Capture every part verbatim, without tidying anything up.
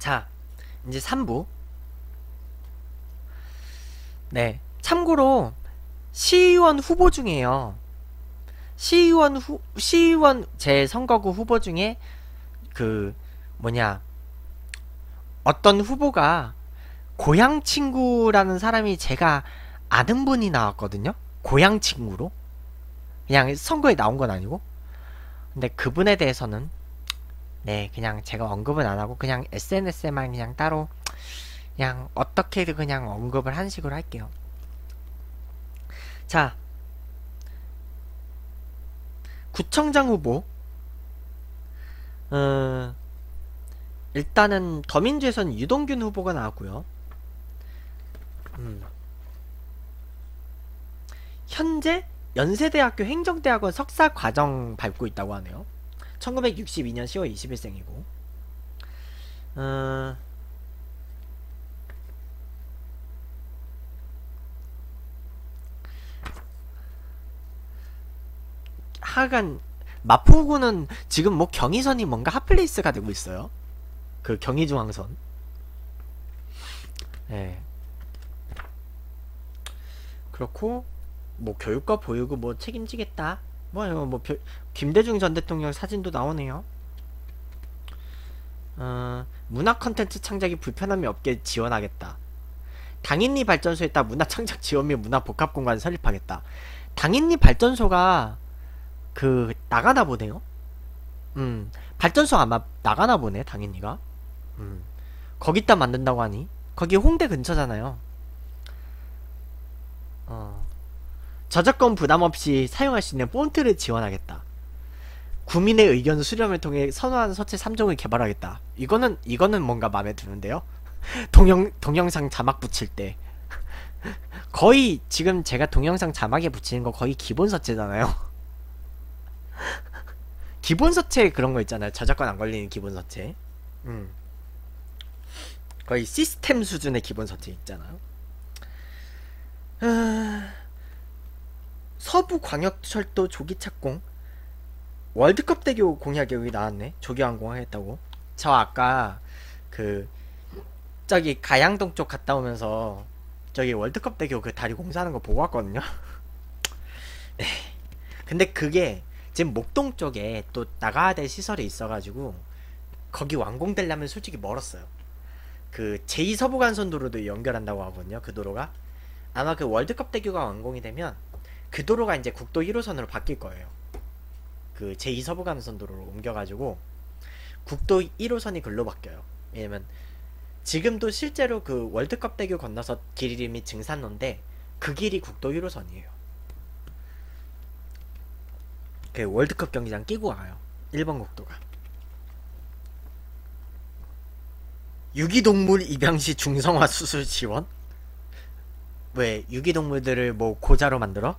자, 이제 삼 부. 네, 참고로 시의원 후보 중에요. 시의원 후 시의원 제 선거구 후보 중에 그 뭐냐 어떤 후보가 고향 친구라는 사람이 제가 아는 분이 나왔거든요. 고향 친구로 그냥 선거에 나온 건 아니고. 근데 그분에 대해서는 네 그냥 제가 언급은 안 하고 그냥 에스엔에스에만 그냥 따로 그냥 어떻게든 그냥 언급을 하는 식으로 할게요. 자, 구청장 후보. 어, 일단은 더민주에선 유동균 후보가 나왔고요. 음. 현재 연세대학교 행정대학원 석사과정 밟고 있다고 하네요. 천구백육십이년 시월 이십일생이고 어... 하간 마포구는 지금 뭐 경의선이 뭔가 핫플레이스가 되고 있어요. 그 경의중앙선. 네. 그렇고 뭐 교육과 보육을 뭐 책임지겠다. 뭐요? 뭐 별, 김대중 전 대통령 사진도 나오네요. 어, 문화 컨텐츠 창작이 불편함이 없게 지원하겠다. 당인리 발전소에 따라 문화 창작 지원 및 문화 복합 공간 설립하겠다. 당인리 발전소가 그 나가나 보네요. 음, 발전소 아마 나가나 보네 당인리가. 음, 거기다 만든다고 하니 거기 홍대 근처잖아요. 어. 저작권 부담 없이 사용할 수 있는 폰트를 지원하겠다. 국민의 의견 수렴을 통해 선호하는 서체 삼 종을 개발하겠다. 이거는 이거는 뭔가 마음에 드는데요. 동영, 동영상 자막 붙일 때 거의 지금 제가 동영상 자막에 붙이는 거 거의 기본 서체잖아요. 기본 서체 그런 거 있잖아요. 저작권 안 걸리는 기본 서체. 음. 거의 시스템 수준의 기본 서체 있잖아요. 아... 서부광역철도 조기 착공. 월드컵대교 공약 여기 나왔네. 조기 완공하겠다고. 저 아까 그 저기 가양동 쪽 갔다 오면서 저기 월드컵대교 그 다리 공사하는 거 보고 왔거든요. 네. 근데 그게 지금 목동 쪽에 또 나가야 될 시설이 있어가지고 거기 완공되려면 솔직히 멀었어요. 그 제이 서부간선도로도 연결한다고 하거든요. 그 도로가 아마 그 월드컵대교가 완공이 되면 그 도로가 이제 국도 일 호선으로 바뀔 거예요. 그 제이 서부간선도로로 옮겨가지고 국도 일 호선이 글로 바뀌어요. 왜냐면 지금도 실제로 그 월드컵대교 건너서 길 이름이 증산로인데 그 길이 국도 일 호선이에요. 그 월드컵 경기장 끼고 가요. 일 번 국도가. 유기동물 입양 시 중성화 수술 지원? 왜 유기동물들을 뭐 고자로 만들어?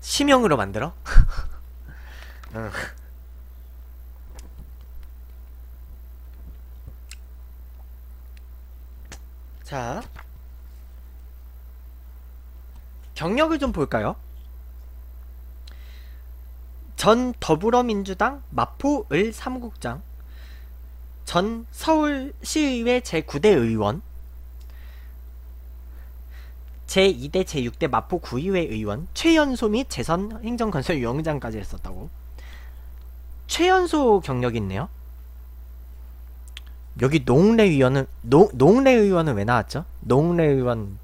심형으로 만들어? 응. 자, 경력을 좀 볼까요? 전 더불어민주당 마포을 사무국장, 전 서울시의회 제구대 의원, 제이대 제육대 마포구의회 의원, 최연소 및 재선 행정건설위원장까지 했었다고. 최연소 경력이 있네요. 여기 노웅래 의원은 노, 노웅래 의원은 왜 나왔죠? 노웅래 의원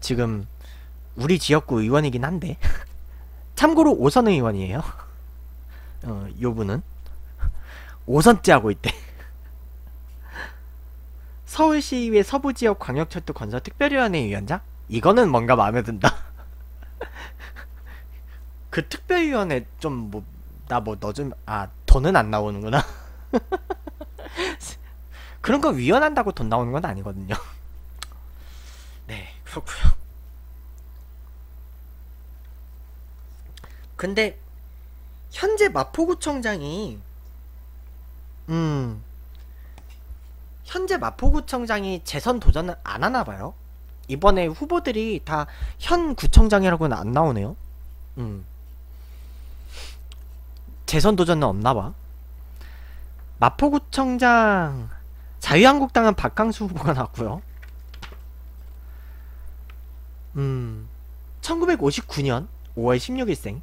지금 우리 지역구 의원이긴 한데 참고로 오선 의원이에요. 어, 요 분은 오선째 하고 있대. 서울시의회 서부지역 광역철도 건설 특별위원회 위원장? 이거는 뭔가 마음에 든다. 그 특별위원회 좀 뭐 나 뭐 넣어주면 아 돈은 안 나오는구나. 그런 거 위원한다고 돈 나오는 건 아니거든요. 네, 그렇구요. 근데 현재 마포구청장이 음. 현재 마포구청장이 재선 도전은 안 하나봐요. 이번에 후보들이 다 현 구청장이라고는 안 나오네요. 음. 재선 도전은 없나봐. 마포구청장 자유한국당은 박강수 후보가 나왔고요. 음, 천구백오십구년 오월 십육일생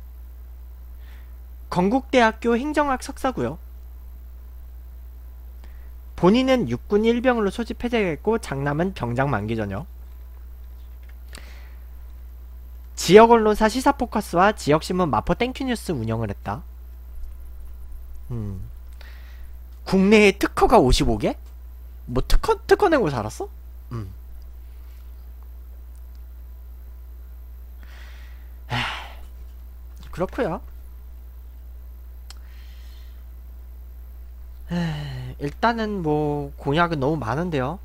건국대학교 행정학 석사고요. 본인은 육군 일병으로 소집 해제됐고 장남은 병장 만기 전역. 지역 언론사 시사포커스와 지역신문 마포 땡큐뉴스 운영을 했다. 음. 국내에 특허가 오십오개? 뭐 특허 특허 내고 살았어? 음. 하, 그렇구요. 하, 일단은 뭐 공약은 너무 많은데요.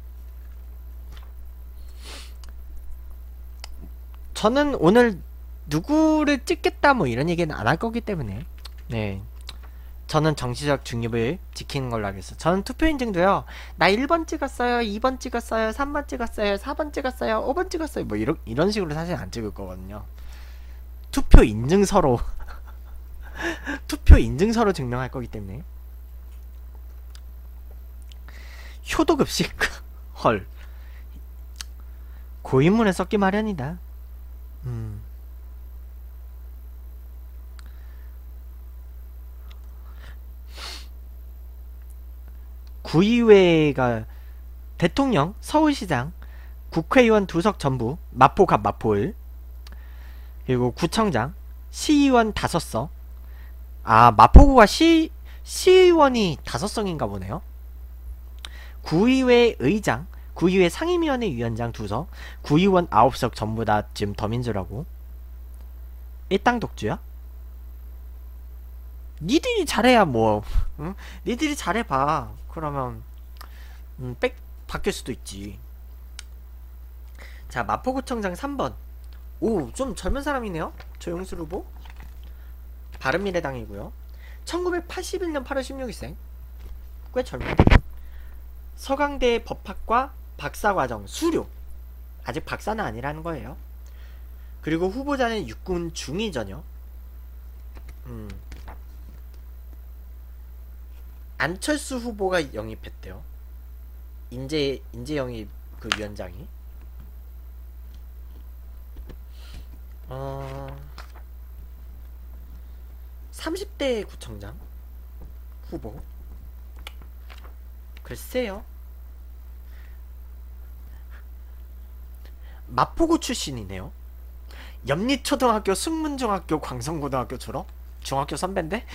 저는 오늘 누구를 찍겠다 뭐 이런 얘기는 안 할 거기 때문에, 네, 저는 정치적 중립을 지키는 걸로 하겠어요. 저는 투표인증도요, 나 일번 찍었어요, 이번 찍었어요, 삼번 찍었어요, 사번 찍었어요, 오번 찍었어요, 뭐 이런, 이런 식으로 사실 안 찍을 거거든요. 투표인증서로 투표인증서로 증명할 거기 때문에. 효도급식 헐, 고인물에 섞기 마련이다. 음. 구의회가 대통령, 서울시장, 국회의원 두석 전부, 마포갑 마포을, 그리고 구청장, 시의원 다섯석. 아, 마포구가 시, 시의원이 다섯석인가 보네요. 구의회 의장, 구의회 상임위원회 위원장 두석, 구의원 아홉석 전부 다 지금 더민주라고. 일당 독주야? 니들이 잘해야 뭐, 응? 니들이 잘해봐. 그러면 음, 백 바뀔 수도 있지. 자, 마포구청장 삼번. 오, 좀 젊은 사람이네요. 조용수 후보, 바른미래당이고요. 천구백팔십일년 팔월 십육일생 꽤 젊은. 서강대 법학과 박사과정 수료. 아직 박사는 아니라는 거예요. 그리고 후보자는 육군 중위 전역. 음. 안철수 후보가 영입했대요. 인재, 인재 영입 그 위원장이. 어... 삼십대 구청장 후보. 글쎄요. 마포구 출신이네요. 염리초등학교, 순문중학교, 광성고등학교 졸업? 중학교 선배인데?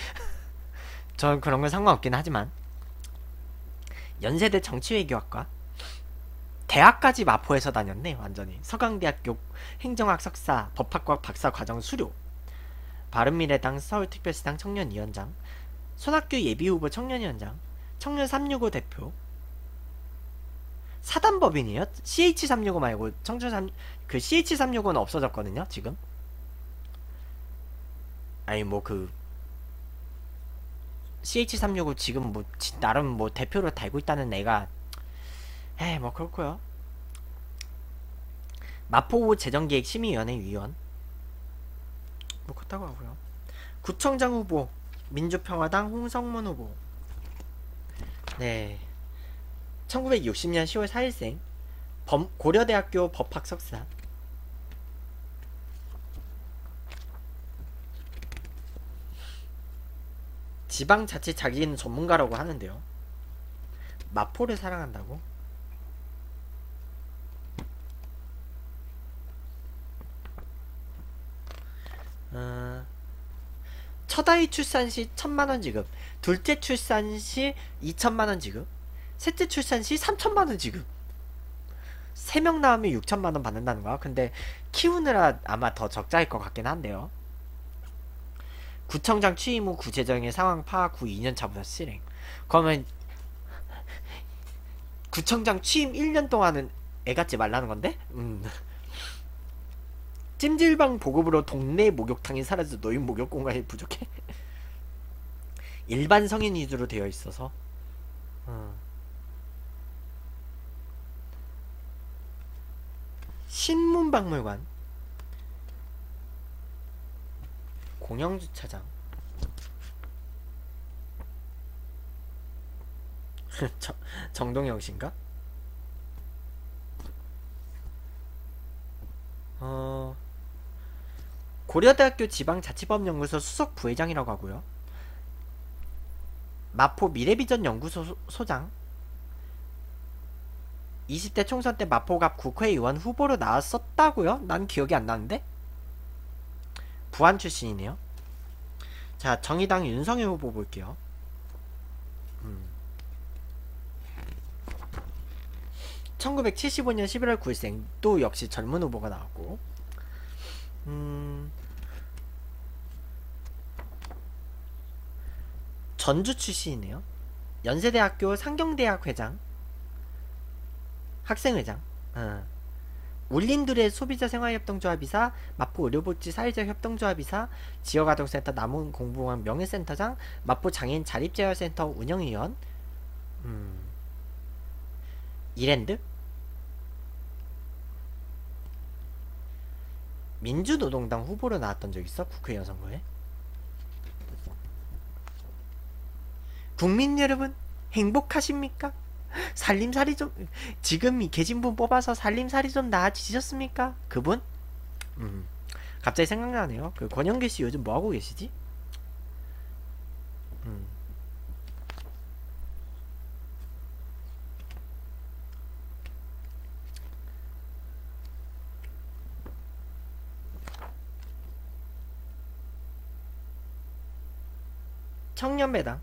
전 그런 건 상관없긴 하지만. 연세대 정치외교학과. 대학까지 마포에서 다녔네. 완전히 서강대학교 행정학 석사, 법학과 박사 과정 수료. 바른미래당 서울특별시당 청년위원장, 손학규 예비후보 청년위원장, 청년 삼백육십오 대표. 사단법인이에요? 씨에이치 삼백육십오 말고 청년 삼, 그 씨에이치 삼백육십오는 없어졌거든요 지금. 아니 뭐 그 씨에이치 삼백육십오 지금 뭐 나름 뭐 대표로 달고 있다는 애가, 에이 뭐 그렇고요. 마포구 재정기획심의위원회 위원. 뭐 그렇다고 하고요. 구청장 후보 민주평화당 홍성문 후보. 네, 천구백육십년 시월 사일생 범, 고려대학교 법학 석사. 지방자치 자기는 전문가라고 하는데요. 마포를 사랑한다고? 어... 첫아이 출산 시 천만원 지급, 둘째 출산 시 이천만원 지급, 셋째 출산 시 삼천만원 지급. 세명 낳으면 육천만원 받는다는 거야. 근데 키우느라 아마 더 적자일 것 같긴 한데요. 구청장 취임 후 구재정의 상황 파악 후 이년차부터 실행. 그러면 구청장 취임 일년 동안은 애 갖지 말라는 건데? 음. 찜질방 보급으로 동네 목욕탕이 사라져 노인 목욕 공간이 부족해. 일반 성인 위주로 되어 있어서. 음. 신문박물관, 공영주차장. 정동영 씨인가? 어... 고려대학교 지방자치법연구소 수석부회장이라고 하고요. 마포 미래비전 연구소 소, 소장. 이십 대 총선 때 마포갑 국회의원 후보로 나왔었다고요? 난 기억이 안 나는데? 부안 출신이네요. 자, 정의당 윤성혜 후보 볼게요. 음. 천구백칠십오년 십일월 구일생 또 역시 젊은 후보가 나왔고. 음. 전주 출신이네요. 연세대학교 상경대학 회장, 학생회장. 어. 울린들의 소비자 생활협동조합이사, 마포 의료복지 사회자 협동조합이사, 지역아동센터 남원공부공항 명예센터장, 마포 장애인 자립재활센터 운영위원. 음. 이랜드? 민주노동당 후보로 나왔던 적 있어? 국회의원 선거에. 국민 여러분 행복하십니까? 살림살이 좀, 지금 계진분 뽑아서 살림살이 좀 나아지셨습니까? 그분? 음, 갑자기 생각나네요. 그 권영길씨 요즘 뭐하고 계시지? 음. 청년배당.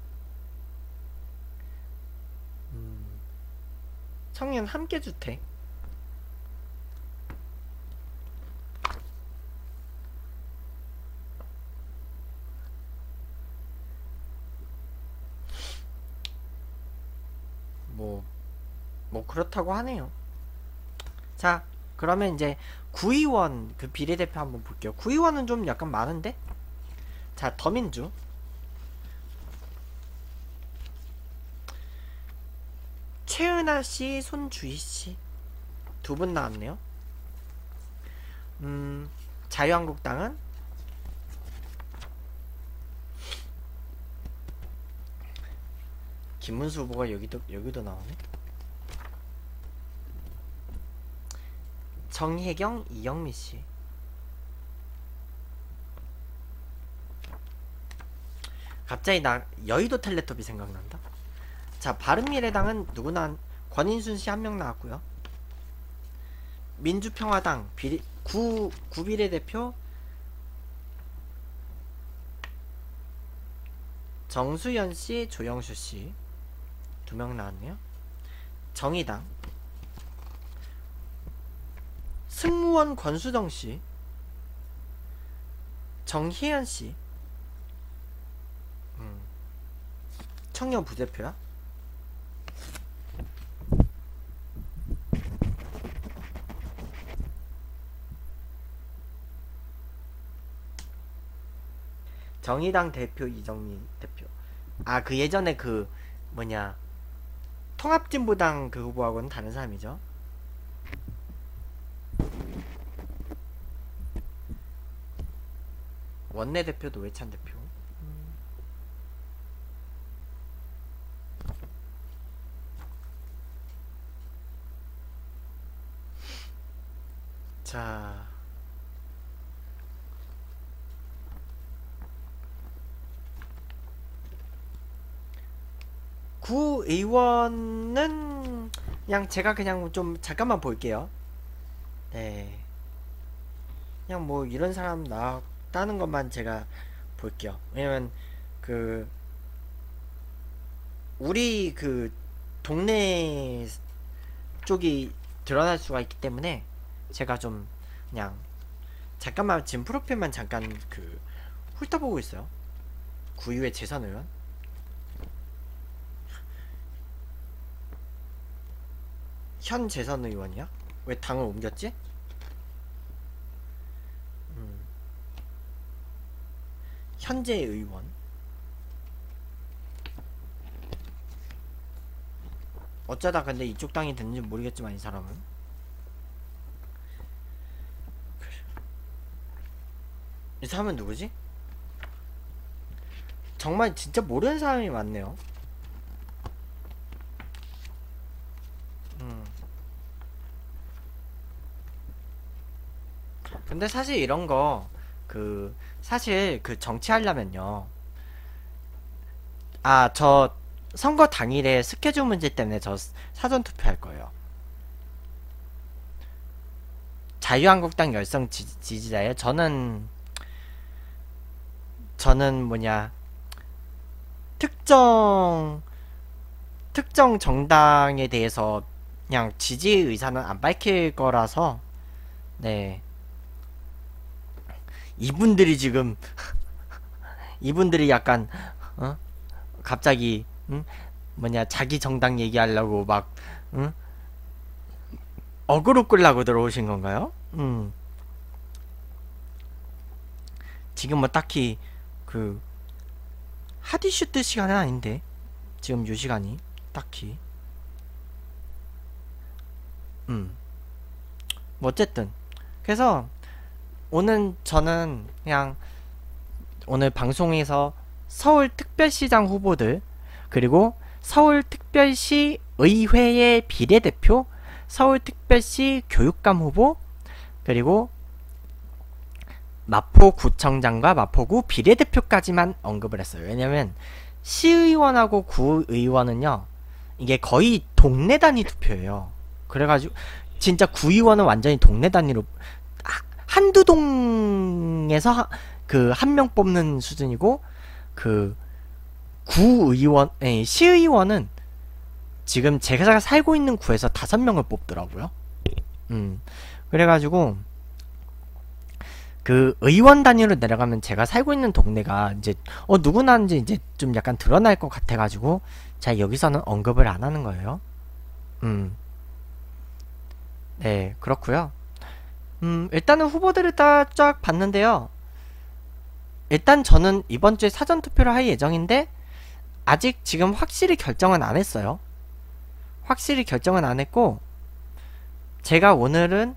청년 함께주택. 뭐, 뭐 그렇다고 하네요. 자, 그러면 이제 구의원 그 비례대표 한번 볼게요. 구의원은 좀 약간 많은데? 자, 더민주. 최은아씨, 손주희씨 두 분 나왔네요. 음, 자유한국당은 김문수 후보가 여기도 여기도 나오네. 정혜경, 이영미씨. 갑자기 나 여의도 텔레토비 생각난다. 자, 바른미래당은 누구나 권인순씨 한명 나왔고요. 민주평화당 비리, 구, 구비례대표 정수연씨, 조영수씨 두명 나왔네요. 정의당 승무원 권수정씨, 정혜연씨. 음. 청년 부대표야? 정의당 대표 이정민 대표. 아, 그 예전에 그 뭐냐 통합진보당 그 후보하고는 다른 사람이죠. 원내대표 노회찬 대표. 자, 구의원은 그냥 제가 그냥 좀 잠깐만 볼게요. 네, 그냥 뭐 이런 사람 나왔다는 것만 제가 볼게요. 왜냐면 그 우리 그 동네 쪽이 드러날 수가 있기 때문에 제가 좀 그냥 잠깐만 지금 프로필만 잠깐 그 훑어보고 있어요. 구의회 재선 의원. 현 재선 의원이야? 왜 당을 옮겼지? 음. 현재 의원. 어쩌다 근데 이쪽 당이 됐는지 모르겠지만 이 사람은. 이 사람은 누구지? 정말 진짜 모르는 사람이 많네요. 근데 사실 이런 거 그 사실 그 정치하려면요, 아, 저 선거 당일에 스케줄 문제 때문에 저 사전 투표할 거예요. 자유한국당 열성 지지, 지지자예요. 저는 저는 뭐냐 특정 특정 정당에 대해서 그냥 지지 의사는 안 밝힐 거라서, 네, 이분들이 지금 이분들이 약간 어? 갑자기 응? 뭐냐 자기 정당 얘기하려고 막 응? 어그로 끌려고 들어오신 건가요? 음. 지금 뭐 딱히 그 핫이슈 뜰 시간은 아닌데 지금 요 시간이 딱히 음. 뭐 어쨌든 그래서 오늘 저는 그냥 오늘 방송에서 서울특별시장 후보들, 그리고 서울특별시 의회의 비례대표, 서울특별시 교육감 후보, 그리고 마포구청장과 마포구 비례대표까지만 언급을 했어요. 왜냐면 시의원하고 구의원은요, 이게 거의 동네 단위 투표예요. 그래가지고 진짜 구의원은 완전히 동네 단위로 한두 동에서 그 한 명 뽑는 수준이고, 그 구의원, 아니, 시의원은 지금 제가 살고 있는 구에서 다섯 명을 뽑더라고요. 음, 그래가지고 그 의원 단위로 내려가면 제가 살고 있는 동네가 이제 어 누구나인지 이제 좀 약간 드러날 것 같아가지고 제가 여기서는 언급을 안 하는 거예요. 음, 네, 그렇고요. 음, 일단은 후보들을 다 쫙 봤는데요. 일단 저는 이번 주에 사전 투표를 할 예정인데 아직 지금 확실히 결정은 안 했어요. 확실히 결정은 안 했고, 제가 오늘은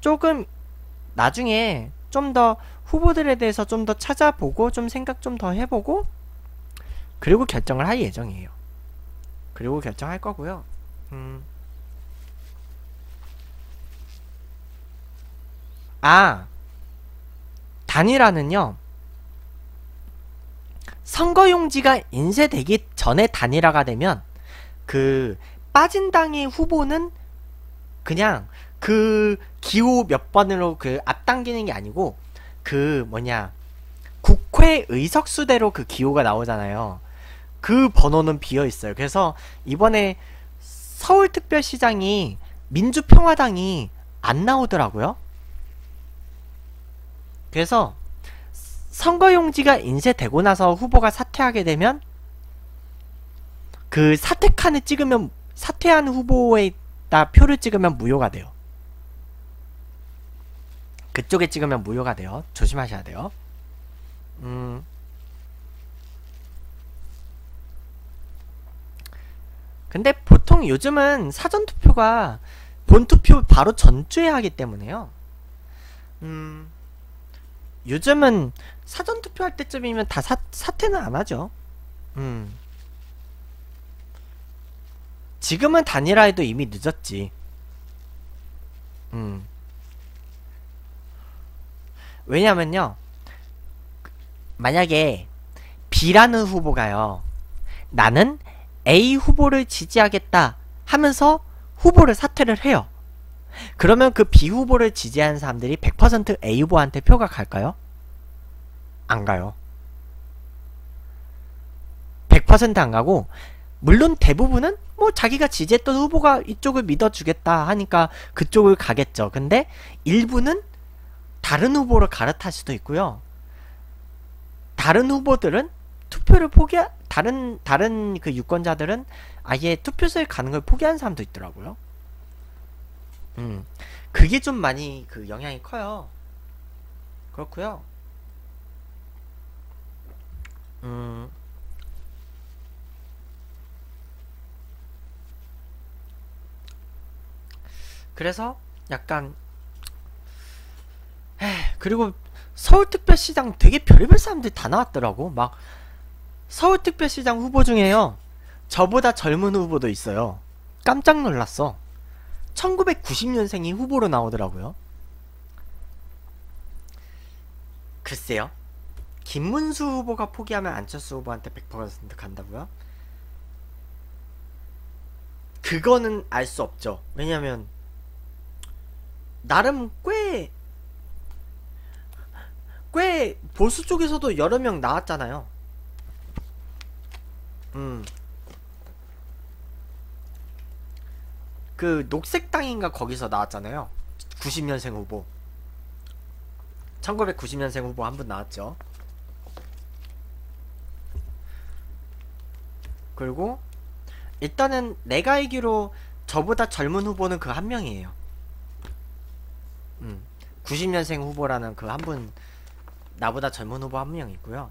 조금 나중에 좀 더 후보들에 대해서 좀 더 찾아보고 좀 생각 좀 더 해보고 그리고 결정을 할 예정이에요. 그리고 결정할 거고요. 음. 아, 단일화는요, 선거용지가 인쇄되기 전에 단일화가 되면 그 빠진 당의 후보는 그냥 그 기호 몇 번으로 그 앞당기는 게 아니고 그 뭐냐 국회 의석수대로 그 기호가 나오잖아요. 그 번호는 비어있어요. 그래서 이번에 서울특별시장이 민주평화당이 안 나오더라고요. 그래서 선거용지가 인쇄되고 나서 후보가 사퇴하게 되면 그 사퇴칸을 찍으면, 사퇴한 후보에다 표를 찍으면 무효가 돼요. 그쪽에 찍으면 무효가 돼요. 조심하셔야 돼요. 음. 근데 보통 요즘은 사전투표가 본투표 바로 전주에 하기 때문에요. 음. 요즘은 사전투표 할 때쯤이면 다 사, 사퇴는 안 하죠. 음. 지금은 단일화해도 이미 늦었지. 음. 왜냐면요, 만약에 B라는 후보가요, 나는 A 후보를 지지하겠다 하면서 후보를 사퇴를 해요. 그러면 그 B 후보를 지지하는 사람들이 백 퍼센트 A 후보한테 표가 갈까요? 안 가요. 백 퍼센트 안 가고, 물론 대부분은 뭐 자기가 지지했던 후보가 이쪽을 믿어주겠다 하니까 그쪽을 가겠죠. 근데 일부는 다른 후보를 갈아탈 수도 있고요. 다른 후보들은 투표를 포기, 다른, 다른 그 유권자들은 아예 투표소에 가는 걸 포기한 사람도 있더라고요. 음, 그게 좀 많이 그 영향이 커요. 그렇구요. 음, 그래서 약간 에이, 그리고 서울특별시장 되게 별의별 사람들이 다 나왔더라고. 막 서울특별시장 후보 중에요, 저보다 젊은 후보도 있어요. 깜짝 놀랐어. 천구백구십 년생이 후보로 나오더라고요. 글쎄요. 김문수 후보가 포기하면 안철수 후보한테 백 퍼센트 간다고요? 그거는 알 수 없죠. 왜냐면 나름 꽤 꽤 보수 쪽에서도 여러 명 나왔잖아요. 음. 그 녹색당인가 거기서 나왔잖아요. 구십 년생 후보. 천구백구십 년생 후보 한 분 나왔죠. 그리고 일단은 내가 알기로 저보다 젊은 후보는 그 한 명이에요. 음, 구십 년생 후보라는 그 한 분, 나보다 젊은 후보 한 명 있고요.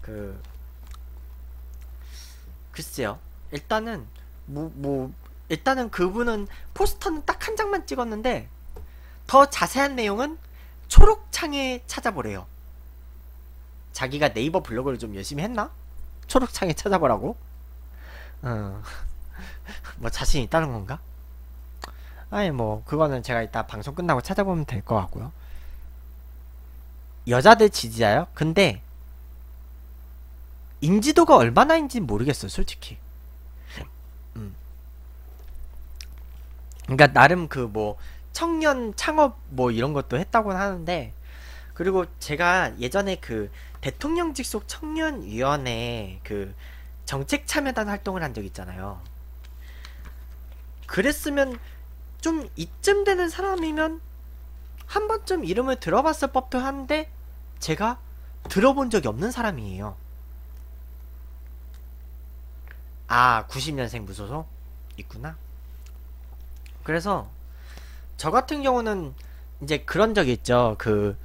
그 글쎄요. 일단은 뭐, 뭐 일단은 그분은 포스터는 딱 한 장만 찍었는데 더 자세한 내용은 초록창에 찾아보래요. 자기가 네이버 블로그를 좀 열심히 했나? 초록창에 찾아보라고? 어. 뭐 자신 있다는 건가? 아니 뭐 그거는 제가 이따 방송 끝나고 찾아보면 될 것 같고요. 여자들 지지자요? 근데 인지도가 얼마나인지는 모르겠어요 솔직히. 음. 그러니까 나름 그 뭐 청년 창업 뭐 이런 것도 했다곤 하는데, 그리고 제가 예전에 그 대통령 직속 청년위원회 그 정책 참여단 활동을 한 적 있잖아요. 그랬으면 좀 이쯤 되는 사람이면 한 번쯤 이름을 들어봤을 법도 한데 제가 들어본 적이 없는 사람이에요. 아, 구십 년생 무소속? 있구나. 그래서 저 같은 경우는 이제 그런 적이 있죠. 그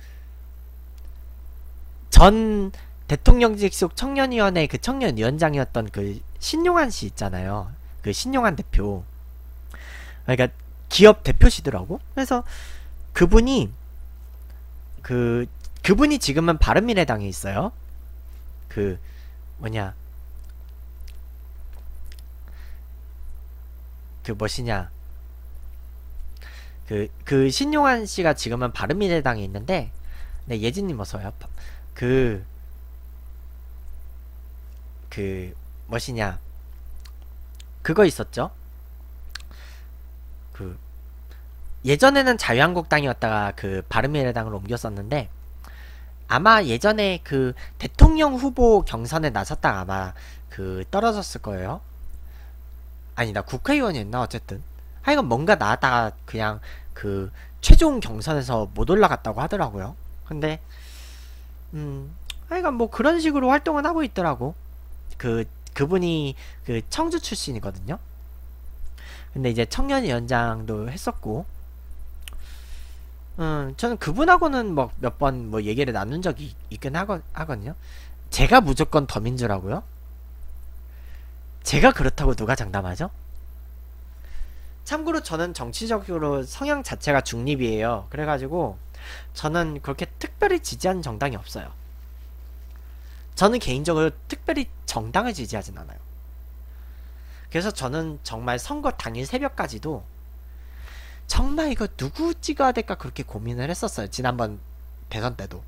전 대통령 직속 청년위원회 그 청년위원장이었던 그 신용환 씨 있잖아요. 그 신용환 대표. 그러니까 기업 대표시더라고. 그래서 그분이 그 그분이 지금은 바른미래당에 있어요. 그 뭐냐 그 뭐시냐 그, 그 신용환 씨가 지금은 바른미래당에 있는데, 네, 예진님 어서요. 그, 그, 뭐시냐. 그거 있었죠? 그, 예전에는 자유한국당이었다가 그 바른미래당으로 옮겼었는데, 아마 예전에 그 대통령 후보 경선에 나섰다가 아마 그 떨어졌을 거예요. 아니다, 국회의원이었나? 어쨌든. 하여간 뭔가 나왔다가 그냥 그 최종 경선에서 못 올라갔다고 하더라고요. 근데 음 하여간 뭐 그런 식으로 활동은 하고 있더라고. 그 그분이 그 청주 출신이거든요. 근데 이제 청년위원장도 했었고, 음 저는 그분하고는 뭐 몇 번 뭐 얘기를 나눈 적이 있긴 하거, 하거든요. 제가 무조건 더민주라고요? 제가 그렇다고 누가 장담하죠? 참고로 저는 정치적으로 성향 자체가 중립이에요. 그래가지고 저는 그렇게 특별히 지지하는 정당이 없어요. 저는 개인적으로 특별히 정당을 지지하진 않아요. 그래서 저는 정말 선거 당일 새벽까지도 정말 이거 누구 찍어야 될까 그렇게 고민을 했었어요. 지난번 대선 때도.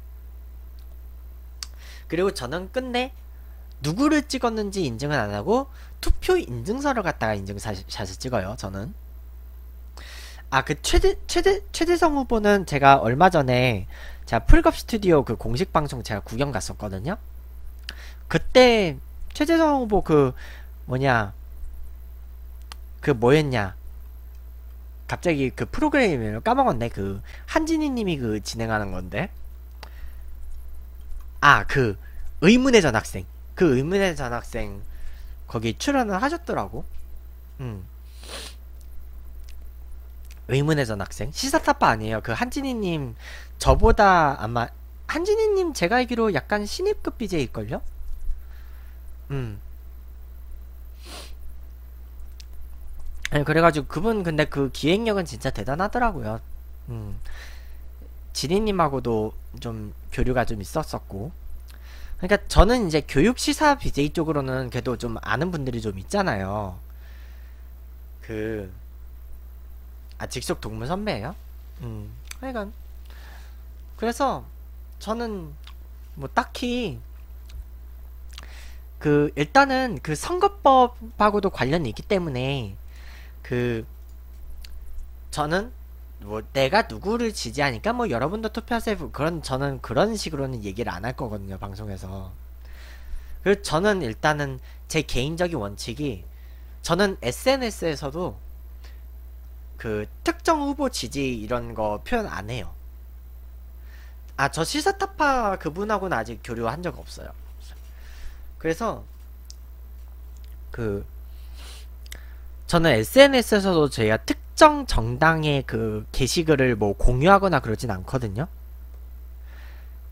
그리고 저는 끝내 누구를 찍었는지 인증은 안하고 투표 인증서를 갖다가 인증샷을 찍어요. 저는 아, 그 최재, 최재, 최재성 후보는 제가 얼마 전에 제가 풀갑 스튜디오 그 공식 방송 제가 구경 갔었거든요. 그때 최재성 후보 그 뭐냐 그 뭐였냐 갑자기 그 프로그램을 까먹었네. 그 한진희님이 그 진행하는 건데, 아, 그 의문의 전학생 그 의문의 전학생 거기 출연을 하셨더라고. 음. 의문의 전학생 시사타파 아니에요. 그 한진희님 저보다 아마 한진희님 제가 알기로 약간 신입급 비제이일걸요? 음. 아니, 그래가지고 그분 근데 그 기획력은 진짜 대단하더라고요. 음. 진희님하고도 좀 교류가 좀 있었었고. 그러니까 저는 이제 교육시사 비제이 쪽으로는 그래도 좀 아는 분들이 좀 있잖아요. 그... 아, 직속 동문 선배예요? 음, 하여간 그래서 저는 뭐 딱히 그 일단은 그 선거법하고도 관련이 있기 때문에 그 저는 뭐 내가 누구를 지지하니까 뭐 여러분도 투표하세요, 그런 저는 그런 식으로는 얘기를 안 할 거거든요, 방송에서. 그리고 저는 일단은 제 개인적인 원칙이, 저는 에스엔에스에서도 그 특정 후보 지지 이런 거 표현 안 해요. 아, 저 시사타파 그분하고는 아직 교류한 적 없어요. 그래서 그 저는 에스엔에스에서도 제가 특정 정당의 그 게시글을 뭐 공유하거나 그러진 않거든요.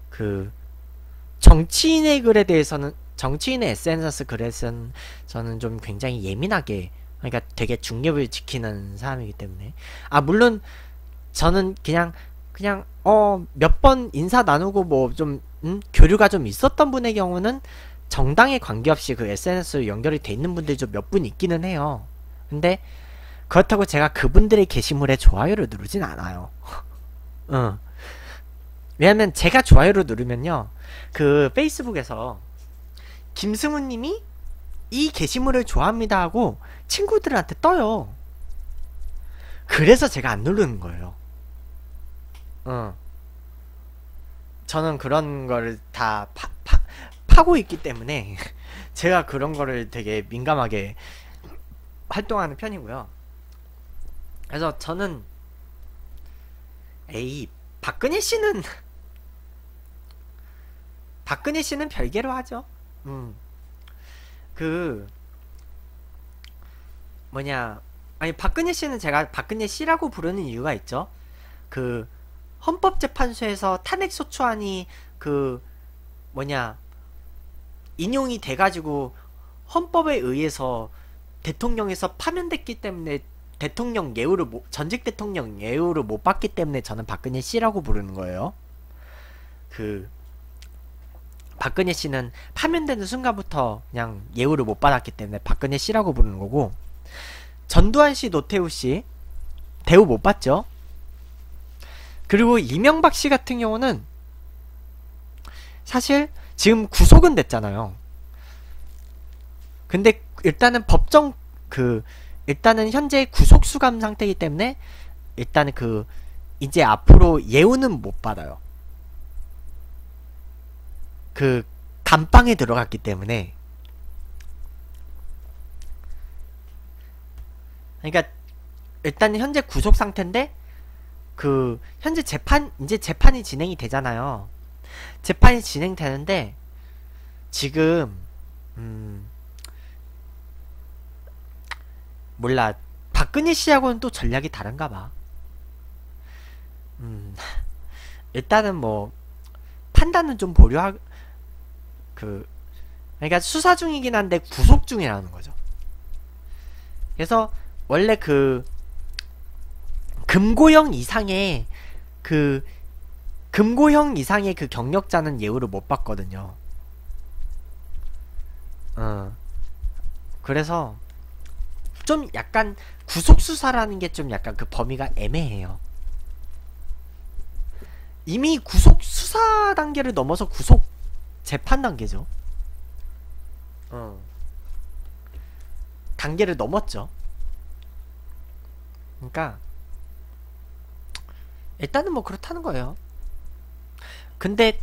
그 정치인의 글에 대해서는, 정치인의 에스엔에스 글에선 저는 좀 굉장히 예민하게, 그러니까 되게 중립을 지키는 사람이기 때문에. 아, 물론 저는 그냥 그냥 어 몇 번 인사 나누고 뭐 좀 음? 교류가 좀 있었던 분의 경우는 정당에 관계없이 그 에스엔에스로 연결이 돼 있는 분들이 좀 몇 분 있기는 해요. 근데 그렇다고 제가 그분들의 게시물에 좋아요를 누르진 않아요. 어. 왜냐면 제가 좋아요를 누르면요, 그 페이스북에서 김승우님이 이 게시물을 좋아합니다 하고 친구들한테 떠요. 그래서 제가 안 누르는 거예요. 어. 저는 그런 거를 다 파, 파, 파고 있기 때문에 제가 그런 거를 되게 민감하게 활동하는 편이고요. 그래서 저는 에이 박근혜 씨는 박근혜 씨는 별개로 하죠. 음. 그 뭐냐, 아니 박근혜 씨는 제가 박근혜 씨라고 부르는 이유가 있죠. 그 헌법재판소에서 탄핵소추안이 그 뭐냐 인용이 돼가지고 헌법에 의해서 대통령에서 파면됐기 때문에 대통령 예우를 못, 전직 대통령 예우를 못 받기 때문에 저는 박근혜 씨라고 부르는 거예요. 그 박근혜 씨는 파면되는 순간부터 그냥 예우를 못 받았기 때문에 박근혜 씨라고 부르는 거고, 전두환 씨, 노태우 씨 대우 못 받죠. 그리고 이명박 씨 같은 경우는 사실 지금 구속은 됐잖아요. 근데 일단은 법정 그 일단은 현재 구속 수감 상태이기 때문에 일단 그 이제 앞으로 예우는 못 받아요. 그 감방에 들어갔기 때문에. 그러니까 일단 현재 구속 상태인데 그 현재 재판, 이제 재판이 진행이 되잖아요. 재판이 진행되는데 지금 음 몰라, 박근혜 씨하고는 또 전략이 다른가 봐. 음 일단은 뭐 판단은 좀 보류하 그 그러니까 수사 중이긴 한데 구속 중이라는 거죠. 그래서 원래 그 금고형 이상의 그 금고형 이상의 그 경력자는 예우를 못 받거든요. 어. 그래서 좀 약간 구속수사라는 게 좀 약간 그 범위가 애매해요. 이미 구속수사 단계를 넘어서 구속 재판 단계죠. 어. 단계를 넘었죠. 그러니까 일단은 뭐 그렇다는 거예요. 근데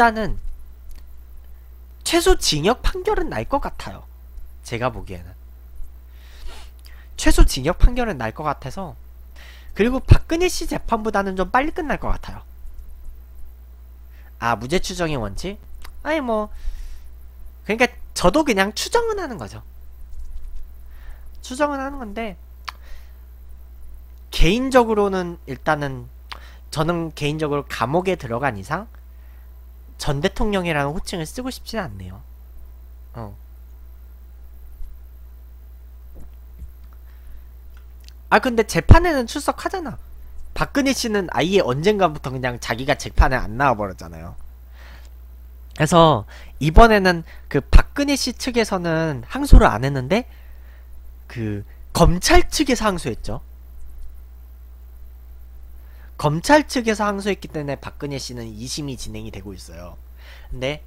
일단은 최소 징역 판결은 날 것 같아요. 제가 보기에는 최소 징역 판결은 날 것 같아서. 그리고 박근혜 씨 재판보다는 좀 빨리 끝날 것 같아요. 아, 무죄 추정의 원칙? 아니 뭐 그러니까 저도 그냥 추정은 하는 거죠. 추정은 하는 건데 개인적으로는 일단은 저는 개인적으로 감옥에 들어간 이상 전 대통령이라는 호칭을 쓰고 싶지는 않네요. 어. 아, 근데 재판에는 출석하잖아. 박근혜 씨는 아예 언젠가부터 그냥 자기가 재판에 안 나와버렸잖아요. 그래서 이번에는 그 박근혜 씨 측에서는 항소를 안 했는데 그 검찰 측에서 항소했죠. 검찰 측에서 항소했기 때문에 박근혜 씨는 이심이 진행이 되고 있어요. 근데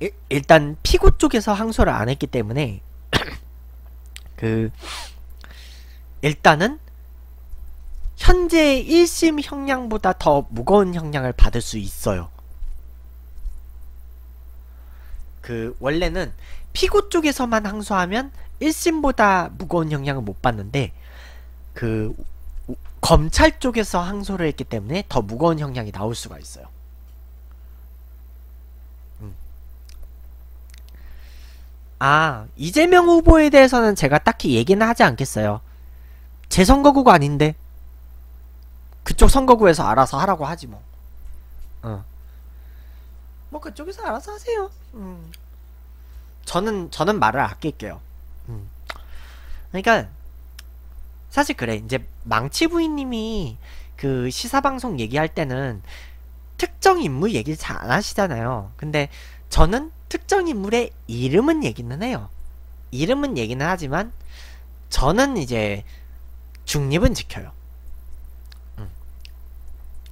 일, 일단 피고 쪽에서 항소를 안 했기 때문에 그 일단은 현재 일심 형량보다 더 무거운 형량을 받을 수 있어요. 그 원래는 피고 쪽에서만 항소하면 일심보다 무거운 형량을 못 받는데 그 검찰 쪽에서 항소를 했기 때문에 더 무거운 형량이 나올 수가 있어요. 음. 아, 이재명 후보에 대해서는 제가 딱히 얘기는 하지 않겠어요. 제 선거구가 아닌데 그쪽 선거구에서 알아서 하라고 하지 뭐. 어. 뭐 그쪽에서 알아서 하세요. 음. 저는 저는 말을 아낄게요. 음. 그러니까 사실 그래. 이제 망치 부인님이 그 시사방송 얘기할 때는 특정 인물 얘기를 잘 안 하시잖아요. 근데 저는 특정 인물의 이름은 얘기는 해요. 이름은 얘기는 하지만 저는 이제 중립은 지켜요. 음.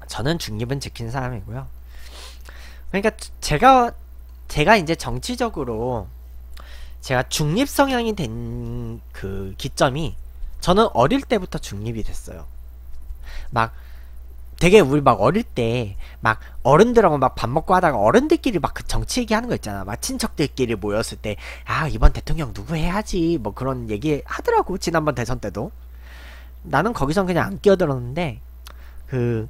저는 중립은 지킨 사람이고요. 그러니까 제가 제가 이제 정치적으로 제가 중립 성향이 된 그 기점이 저는 어릴 때부터 중립이 됐어요. 막 되게 우리 막 어릴 때 막 어른들하고 막 밥 먹고 하다가 어른들끼리 막 그 정치 얘기하는 거 있잖아. 막 친척들끼리 모였을 때 아 이번 대통령 누구 해야지 뭐 그런 얘기 하더라고. 지난번 대선 때도 나는 거기선 그냥 안 끼어들었는데 그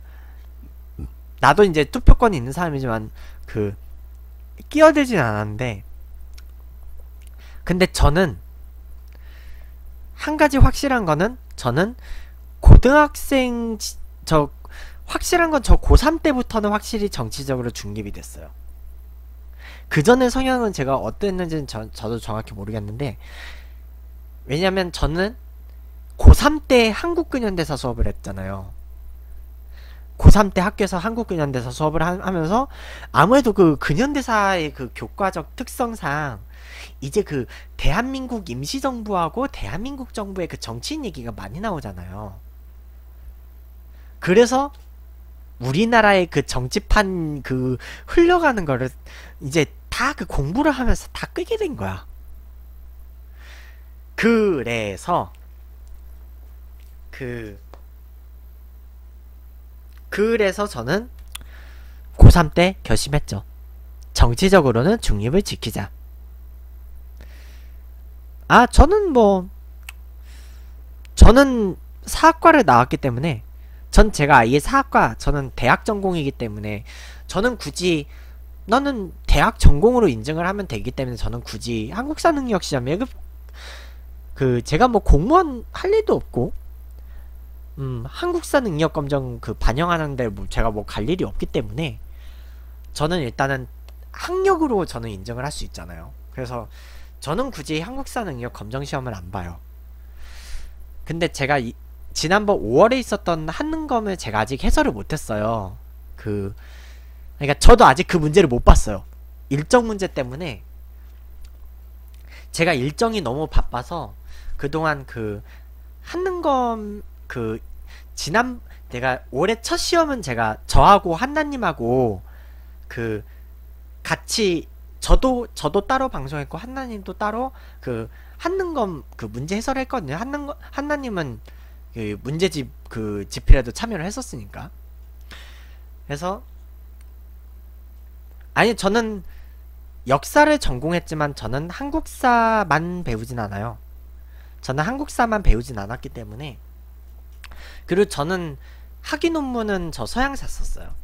나도 이제 투표권이 있는 사람이지만 그 끼어들진 않았는데 근데 저는 한 가지 확실한 거는 저는 고등학생 저 확실한 건 저 고삼 때부터는 확실히 정치적으로 중립이 됐어요. 그 전의 성향은 제가 어땠는지는 저, 저도 정확히 모르겠는데 왜냐면 저는 고삼 때 한국근현대사 수업을 했잖아요. 고삼 때 학교에서 한국근현대사 수업을 하, 하면서 아무래도 그 근현대사의 그 교과적 특성상 이제 그 대한민국 임시정부하고 대한민국 정부의 그 정치인 얘기가 많이 나오잖아요. 그래서 우리나라의 그 정치판 그 흘러가는 거를 이제 다 그 공부를 하면서 다 끄게 된 거야. 그래서 그 그래서 저는 고삼 때 결심했죠. 정치적으로는 중립을 지키자. 아 저는 뭐 저는 사학과를 나왔기 때문에 전 제가 아예 사학과 저는 대학 전공이기 때문에 저는 굳이 너는 대학 전공으로 인증을 하면 되기 때문에 저는 굳이 한국사 능력시험에 그, 그 제가 뭐 공무원 할 일도 없고 음 한국사 능력 검정 그 반영하는데 뭐 제가 뭐 갈 일이 없기 때문에 저는 일단은 학력으로 저는 인정을 할 수 있잖아요. 그래서 저는 굳이 한국사 능력 검정시험을 안 봐요. 근데 제가 이, 지난번 오월에 있었던 한능검을 제가 아직 해설을 못했어요. 그 그러니까 저도 아직 그 문제를 못 봤어요. 일정 문제 때문에 제가 일정이 너무 바빠서 그동안 그 한능검 그 지난 내가 올해 첫 시험은 제가 저하고 한나님하고 그 같이 저도 저도 따로 방송했고 한나님도 따로 그 한능검 그 문제 해설했거든요. 한능 한나님은 그 문제집 그 집필에도 참여를 했었으니까. 그래서 아니 저는 역사를 전공했지만 저는 한국사만 배우진 않아요. 저는 한국사만 배우진 않았기 때문에 그리고 저는 학위 논문은 저 서양사 썼어요.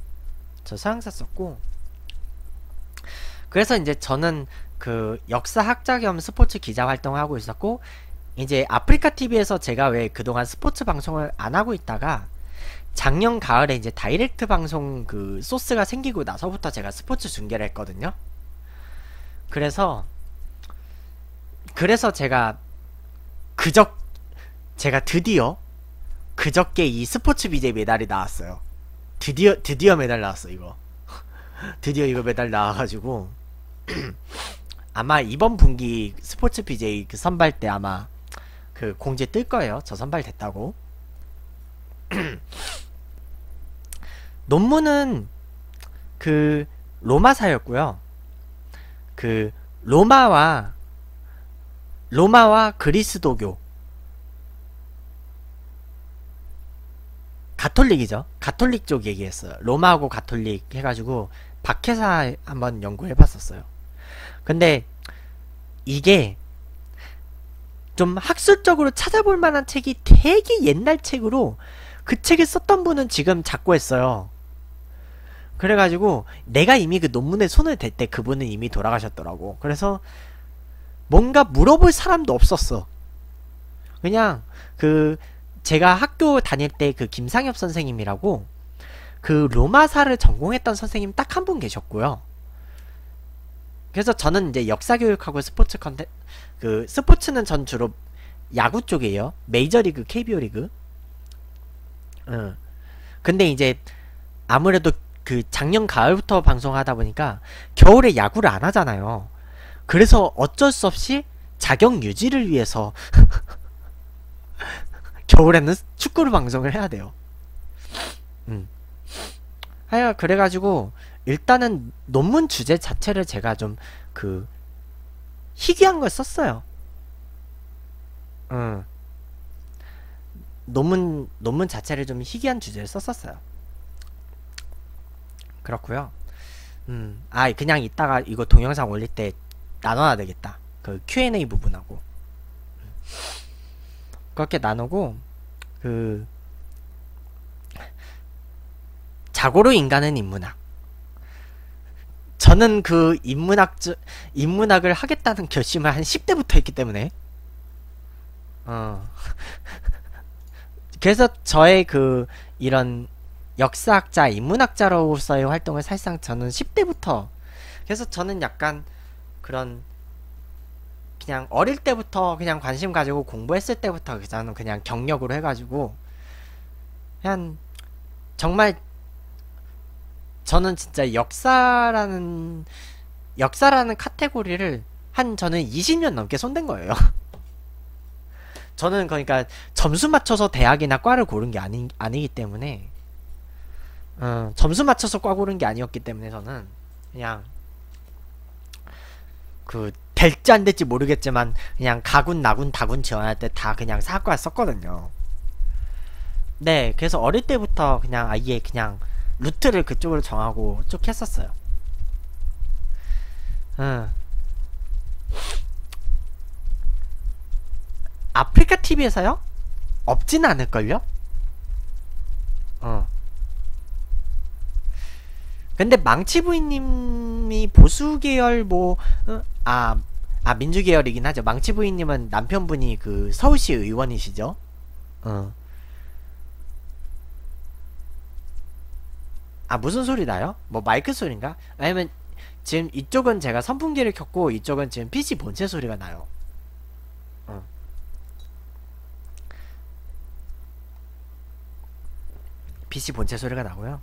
저 서양사 썼고. 그래서 이제 저는 그 역사학자 겸 스포츠 기자 활동을 하고 있었고 이제 아프리카티비에서 제가 왜 그동안 스포츠 방송을 안 하고 있다가 작년 가을에 이제 다이렉트 방송 그 소스가 생기고 나서부터 제가 스포츠 중계를 했거든요. 그래서 그래서 제가 그저 제가 드디어 그저께 이 스포츠 비제 메달이 나왔어요. 드디어 드디어 메달 나왔어 이거. 드디어 이거 메달 나와가지고 아마 이번 분기 스포츠 비제이 그 선발 때 아마 그 공지 뜰 거예요. 저 선발 됐다고. 논문은 그 로마사였고요. 그 로마와 로마와 그리스도교, 가톨릭이죠. 가톨릭 쪽 얘기했어요. 로마하고 가톨릭 해가지고 박해사 한번 연구해봤었어요. 근데 이게 좀 학술적으로 찾아볼 만한 책이 되게 옛날 책으로, 그 책을 썼던 분은 지금 작고했어요. 그래가지고 내가 이미 그 논문에 손을 댈 때 그분은 이미 돌아가셨더라고. 그래서 뭔가 물어볼 사람도 없었어. 그냥 그 제가 학교 다닐 때 그 김상엽 선생님이라고 그 로마사를 전공했던 선생님 딱 한 분 계셨고요. 그래서 저는 이제 역사교육하고 스포츠 컨텐 그 스포츠는 전 주로 야구 쪽이에요. 메이저리그, 케이비오 리그. 응. 근데 이제 아무래도 그 작년 가을부터 방송하다 보니까 겨울에 야구를 안 하잖아요. 그래서 어쩔 수 없이 자격 유지를 위해서 겨울에는 축구를 방송을 해야 돼요. 음. 하여 그래가지고 일단은 논문 주제 자체를 제가 좀 그 희귀한 걸 썼어요. 음. 논문 논문 자체를 좀 희귀한 주제를 썼었어요. 그렇고요. 음. 아, 그냥 이따가 이거 동영상 올릴 때 나눠야 되겠다. 그 큐 앤 에이 부분하고. 그렇게 나누고, 그 자고로 인간은 인문학. 저는 그 인문학 인문학을 하겠다는 결심을 한 십 대부터 했기 때문에. 어. 그래서 저의 그 이런 역사학자, 인문학자로서의 활동을 사실상 저는 십 대부터. 그래서 저는 약간 그런 그냥 어릴 때부터 그냥 관심 가지고 공부했을 때부터 저는 그냥 경력으로 해가지고 그냥 정말 저는 진짜 역사라는 역사라는 카테고리를 한 저는 이십 년 넘게 손댄 거예요. 저는 그러니까 점수 맞춰서 대학이나 과를 고른 게 아니, 아니기 때문에 어, 점수 맞춰서 과 고른 게 아니었기 때문에 저는 그냥 그 될지 안 될지 모르겠지만 그냥 가군 나군 다군 지원할 때 다 그냥 사과 썼거든요. 네, 그래서 어릴 때부터 그냥 아예 그냥 루트를 그쪽으로 정하고 쭉 했었어요. 응. 아프리카 티비에서요? 없진 않을걸요? 어. 근데 망치부인님이 보수계열 뭐 아 아 민주계열이긴 하죠. 망치부인님은 남편분이 그 서울시 의원이시죠. 어. 아 무슨 소리 나요? 뭐 마이크 소리인가? 아니면 지금 이쪽은 제가 선풍기를 켰고 이쪽은 지금 피씨 본체 소리가 나요. 어. 피씨 본체 소리가 나고요.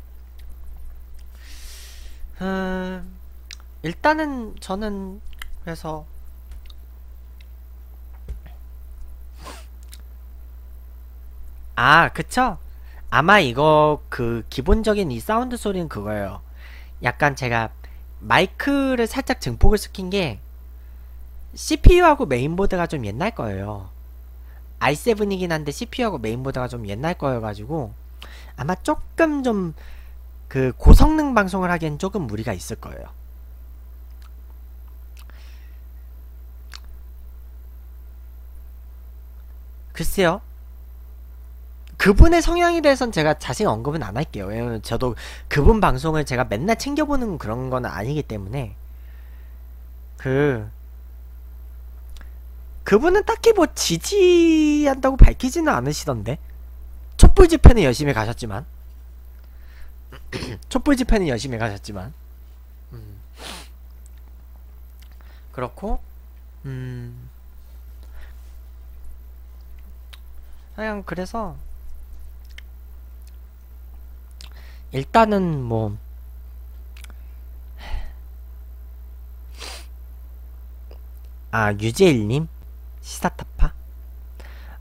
음, 일단은 저는 그래서 아 그쵸? 아마 이거 그 기본적인 이 사운드 소리는 그거예요. 약간 제가 마이크를 살짝 증폭을 시킨 게 씨피유하고 메인보드가 좀 옛날 거예요. 아이 세븐이긴 한데 씨피유하고 메인보드가 좀 옛날 거여가지고 아마 조금 좀 그 고성능 방송을 하기엔 조금 무리가 있을 거예요. 글쎄요. 그분의 성향에 대해서는 제가 자세히 언급은 안 할게요. 왜냐면 저도 그분 방송을 제가 맨날 챙겨보는 그런 건 아니기 때문에 그 그분은 딱히 뭐 지지한다고 밝히지는 않으시던데. 촛불 집회는 열심히 가셨지만 촛불 집회는 열심히 가셨지만 음. 그렇고 음 그냥 그래서 일단은 뭐 아 유재일님 시사타파.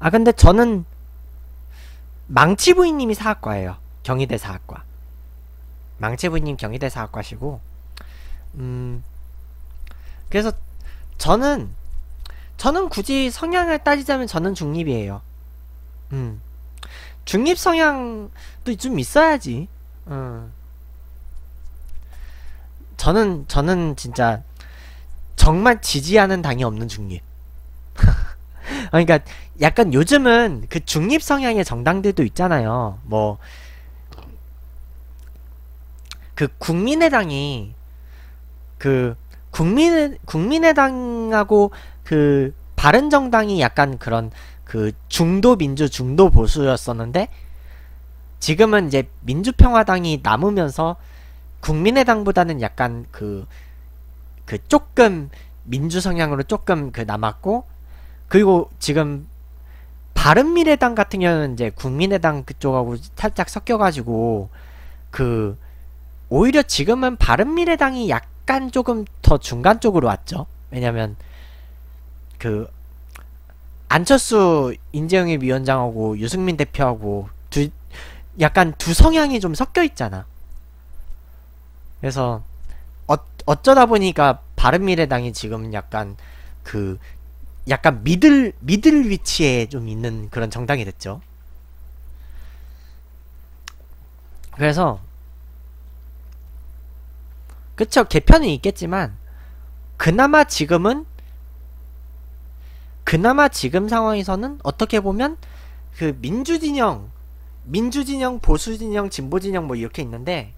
아 근데 저는 망치부인님이 사학과예요. 경희대 사학과. 망치부님 경희대사학과시고, 음, 그래서 저는 저는 굳이 성향을 따지자면 저는 중립이에요. 음, 중립 성향도 좀 있어야지. 음, 저는 저는 진짜 정말 지지하는 당이 없는 중립. 그러니까 약간 요즘은 그 중립 성향의 정당들도 있잖아요. 뭐 그 국민의당이 그 국민 국민의당하고 그 바른정당이 약간 그런 그 중도 민주 중도 보수였었는데, 지금은 이제 민주평화당이 남으면서 국민의당보다는 약간 그 그 조금 민주 성향으로 조금 그 남았고, 그리고 지금 바른미래당 같은 경우는 이제 국민의당 그쪽하고 살짝 섞여가지고 그 오히려 지금은 바른미래당이 약간 조금 더 중간 쪽으로 왔죠. 왜냐면 그 안철수 인재영입 위원장하고 유승민 대표하고 두 약간 두 성향이 좀 섞여 있잖아. 그래서 어, 어쩌다 보니까 바른미래당이 지금 약간 그 약간 미들 미들 위치에 좀 있는 그런 정당이 됐죠. 그래서 그쵸, 개편은 있겠지만 그나마 지금은 그나마 지금 상황에서는 어떻게 보면 그 민주진영 민주진영 보수진영 진보진영 뭐 이렇게 있는데,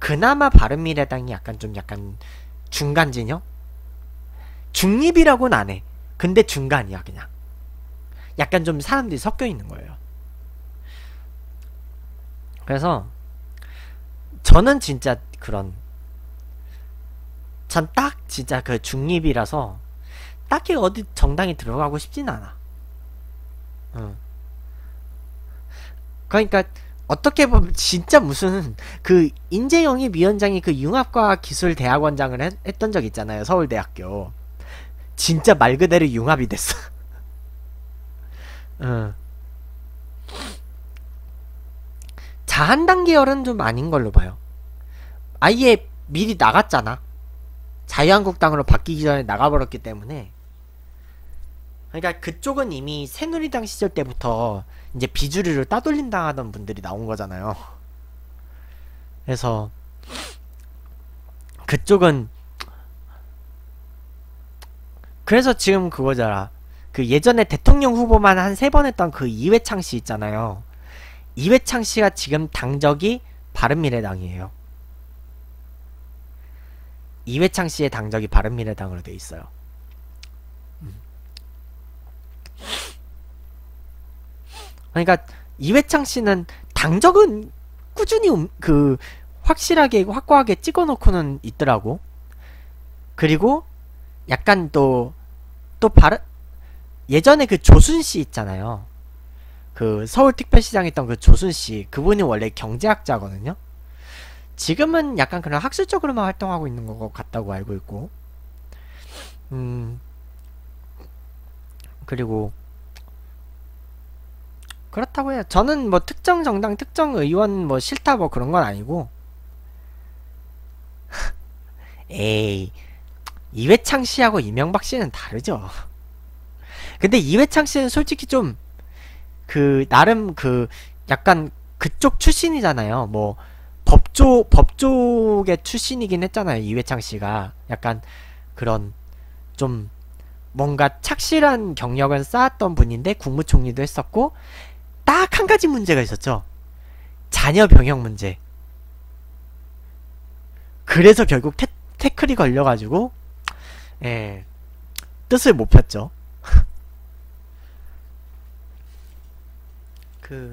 그나마 바른미래당이 약간 좀 약간 중간진영? 중립이라고는 안해. 근데 중간이야. 그냥 약간 좀 사람들이 섞여있는 거예요. 그래서 저는 진짜 그런 전 딱 진짜 그 중립이라서 딱히 어디 정당에 들어가고 싶진 않아. 응. 그러니까 어떻게 보면 진짜 무슨 그 인재영입 위원장이 그 융합과학기술대학원장을 했, 했던 적 있잖아요. 서울대학교. 진짜 말 그대로 융합이 됐어. 응. 자한당 계열은 좀 아닌 걸로 봐요. 아예 미리 나갔잖아. 자유한국당으로 바뀌기 전에 나가버렸기 때문에. 그러니까 그쪽은 이미 새누리당 시절 때부터 이제 비주류를 따돌림 당하던 분들이 나온 거잖아요. 그래서 그쪽은 그래서 지금 그거잖아. 그 예전에 대통령 후보만 한 세 번 했던 그 이회창 씨 있잖아요. 이회창 씨가 지금 당적이 바른미래당이에요. 이회창 씨의 당적이 바른미래당으로 돼 있어요. 그러니까 이회창 씨는 당적은 꾸준히 음, 그 확실하게 확고하게 찍어놓고는 있더라고. 그리고 약간 또 또 바른 예전에 그 조순 씨 있잖아요. 그 서울특별시장 했던 그 조순 씨, 그분이 원래 경제학자거든요. 지금은 약간 그런 학술적으로만 활동하고 있는 것 같다고 알고 있고, 음 그리고 그렇다고 해요. 저는 뭐 특정 정당 특정 의원 뭐 싫다 뭐 그런 건 아니고 에이 이회창 씨하고 이명박 씨는 다르죠. 근데 이회창 씨는 솔직히 좀 그 나름 그 약간 그쪽 출신이잖아요. 뭐 법조, 법조계 출신이긴 했잖아요. 이회창 씨가 약간 그런 좀 뭔가 착실한 경력을 쌓았던 분인데 국무총리도 했었고, 딱 한 가지 문제가 있었죠. 자녀 병역 문제. 그래서 결국 태, 태클이 걸려가지고 예, 뜻을 못 폈죠. 그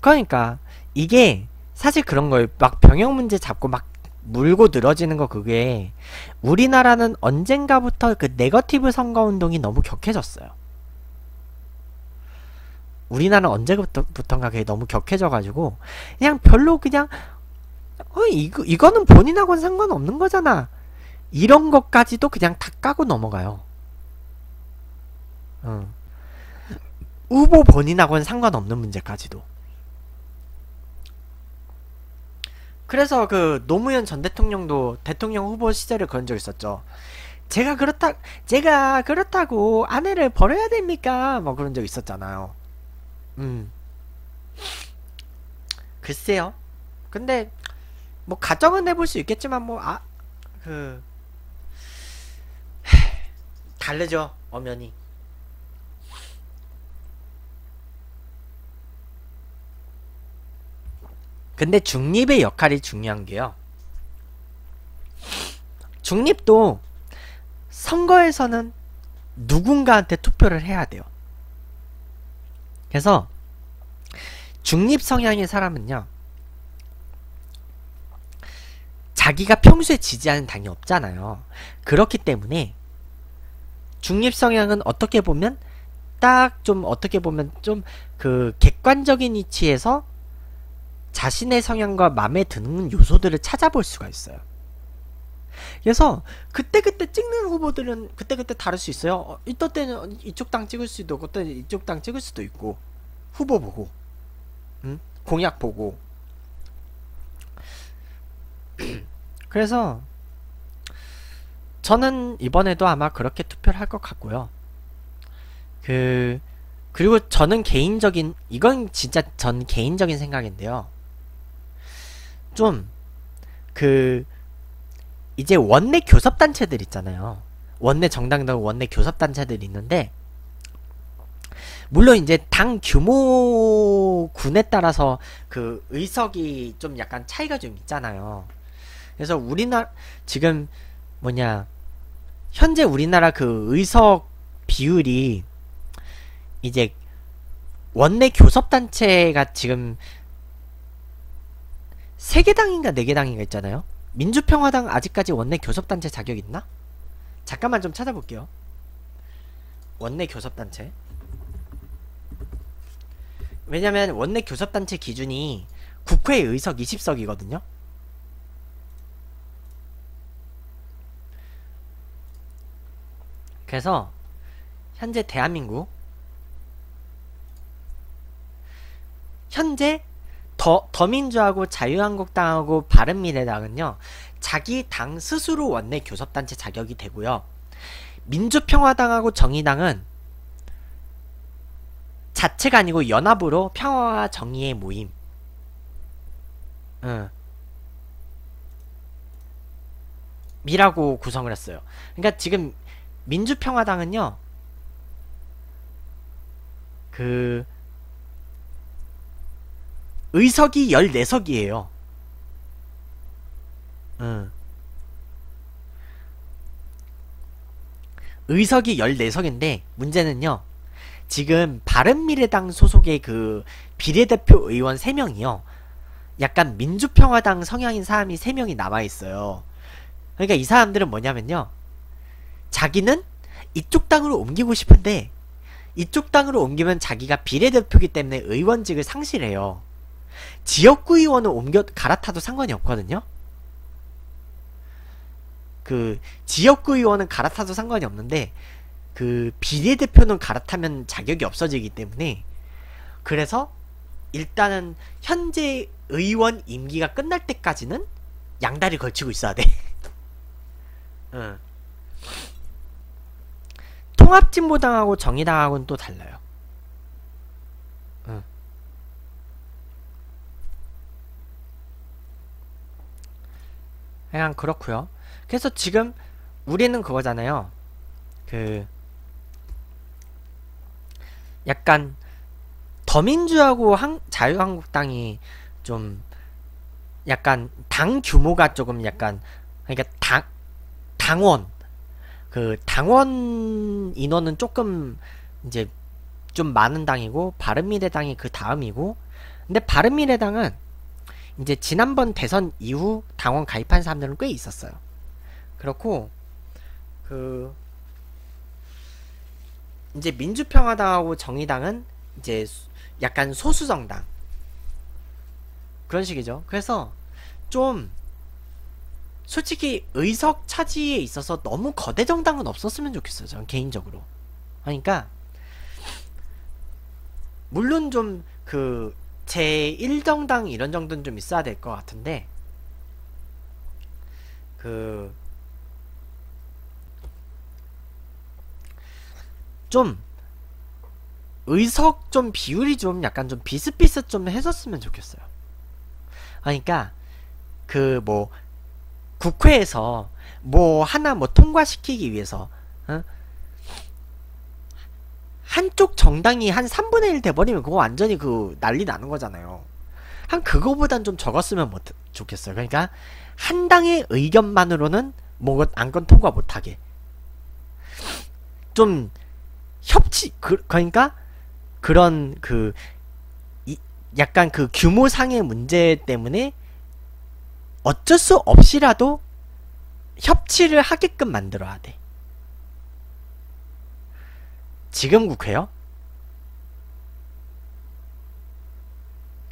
그러니까 이게 사실 그런 거예요. 막 병역 문제 잡고 막 물고 늘어지는 거, 그게 우리나라는 언젠가부터 그 네거티브 선거운동이 너무 격해졌어요. 우리나라는 언제부터인가 그게 너무 격해져가지고 그냥 별로 그냥 어 이거, 이거는 본인하고는 상관없는 거잖아 이런 것까지도 그냥 다 까고 넘어가요. 어. 후보 본인하고는 상관없는 문제까지도. 그래서 그 노무현 전 대통령도 대통령 후보 시절에 그런 적 있었죠. 제가 그렇다 제가 그렇다고 아내를 버려야 됩니까? 뭐 그런 적 있었잖아요. 음. 글쎄요. 근데 뭐 가정은 해볼 수 있겠지만 뭐 아 그 다르죠 엄연히. 근데 중립의 역할이 중요한 게요, 중립도 선거에서는 누군가한테 투표를 해야 돼요. 그래서 중립 성향의 사람은요, 자기가 평소에 지지하는 당이 없잖아요. 그렇기 때문에 중립 성향은 어떻게 보면 딱 좀 어떻게 보면 좀 그 객관적인 위치에서 자신의 성향과 마음에 드는 요소들을 찾아볼 수가 있어요. 그래서 그때그때 그때 찍는 후보들은 그때그때 그때 다를 수 있어요. 어, 이럴 때는 이쪽 당 찍을 수도 있고 그때는 이쪽 당 찍을 수도 있고, 후보 보고 응? 공약 보고. 그래서 저는 이번에도 아마 그렇게 투표를 할 것 같고요. 그 그리고 저는 개인적인, 이건 진짜 전 개인적인 생각인데요, 좀 그 이제 원내 교섭단체들 있잖아요. 원내 정당들, 원내 교섭단체들이 있는데, 물론 이제 당 규모군에 따라서 그 의석이 좀 약간 차이가 좀 있잖아요. 그래서 우리나라 지금 뭐냐, 현재 우리나라 그 의석 비율이 이제 원내 교섭단체가 지금 세 개 당인가 네 개 당인가 있잖아요. 민주평화당 아직까지 원내 교섭단체 자격 있나? 잠깐만 좀 찾아볼게요. 원내 교섭단체, 왜냐면 원내 교섭단체 기준이 국회 의석 이십 석이거든요 그래서 현재 대한민국 현재 더, 더민주하고 자유한국당하고 바른미래당은요, 자기 당 스스로 원내 교섭단체 자격이 되고요, 민주평화당하고 정의당은 자체가 아니고 연합으로 평화와 정의의 모임. 응. 미라고 구성을 했어요. 그러니까 지금 민주평화당은요, 그 의석이 열네 석이에요 응. 의석이 열네 석인데 문제는요, 지금 바른미래당 소속의 그 비례대표 의원 세 명이요 약간 민주평화당 성향인 사람이 세 명이 남아있어요. 그러니까 이 사람들은 뭐냐면요, 자기는 이쪽 당으로 옮기고 싶은데 이쪽 당으로 옮기면 자기가 비례대표이기 때문에 의원직을 상실해요. 지역구 의원을 옮겨 갈아타도 상관이 없거든요. 그 지역구 의원은 갈아타도 상관이 없는데 그 비례대표는 갈아타면 자격이 없어지기 때문에, 그래서 일단은 현재 의원 임기가 끝날 때까지는 양다리 걸치고 있어야 돼. 응. 통합진보당하고 정의당하고는 또 달라요. 응. 그냥 그렇구요. 그래서 지금 우리는 그거잖아요. 그 약간 더민주하고 한, 자유한국당이 좀 약간 당 규모가 조금 약간, 그러니까 당, 당원 그 당원 인원은 조금 이제 좀 많은 당이고, 바른미래당이 그 다음이고, 근데 바른미래당은 이제 지난번 대선 이후 당원 가입한 사람들은 꽤 있었어요. 그렇고 그 이제 민주평화당하고 정의당은 이제 약간 소수정당 그런 식이죠. 그래서 좀 솔직히 의석 차지에 있어서 너무 거대 정당은 없었으면 좋겠어요, 저는 개인적으로. 그러니까 물론 좀 그 제일 정당 이런 정도는 좀 있어야 될 것 같은데, 그 좀 의석 좀 비율이 좀 약간 좀 비슷비슷 좀 했었으면 좋겠어요. 그러니까 그 뭐 국회에서 뭐 하나 뭐 통과시키기 위해서 어? 한쪽 정당이 한 삼분의 일 돼버리면 그거 완전히 그 난리 나는 거잖아요. 한 그거보단 좀 적었으면 못, 좋겠어요. 그러니까 한 당의 의견만으로는 뭐 안건 통과 못하게 좀 협치 그, 그러니까 그런 그 이, 약간 그 규모상의 문제 때문에 어쩔 수 없이라도 협치를 하게끔 만들어야 돼. 지금 국회요?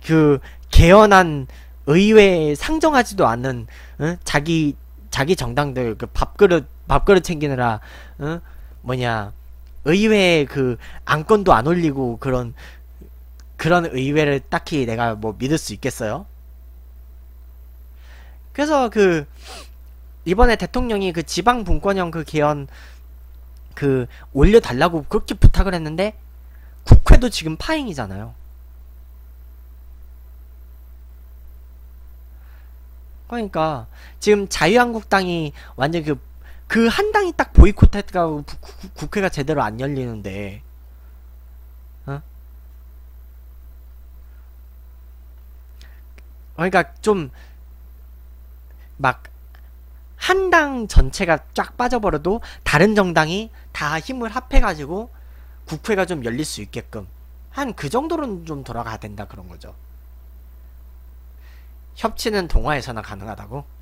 그 개헌한 의회에 상정하지도 않은 어? 자기 자기 정당들 그 밥그릇 밥그릇 챙기느라 어? 뭐냐 의회에 그 안건도 안 올리고 그런 그런 의회를 딱히 내가 뭐 믿을 수 있겠어요? 그래서 그 이번에 대통령이 그 지방 분권형 그 개헌 그 올려달라고 그렇게 부탁을 했는데 국회도 지금 파행이잖아요. 그러니까 지금 자유한국당이 완전 그 그 한 당이 딱 보이콧했다고 국회가 제대로 안 열리는데, 어? 그러니까 좀 막 한 당 전체가 쫙 빠져버려도 다른 정당이 다 힘을 합해가지고 국회가 좀 열릴 수 있게끔 한 그 정도로는 좀 돌아가야 된다 그런 거죠. 협치는 동화에서나 가능하다고?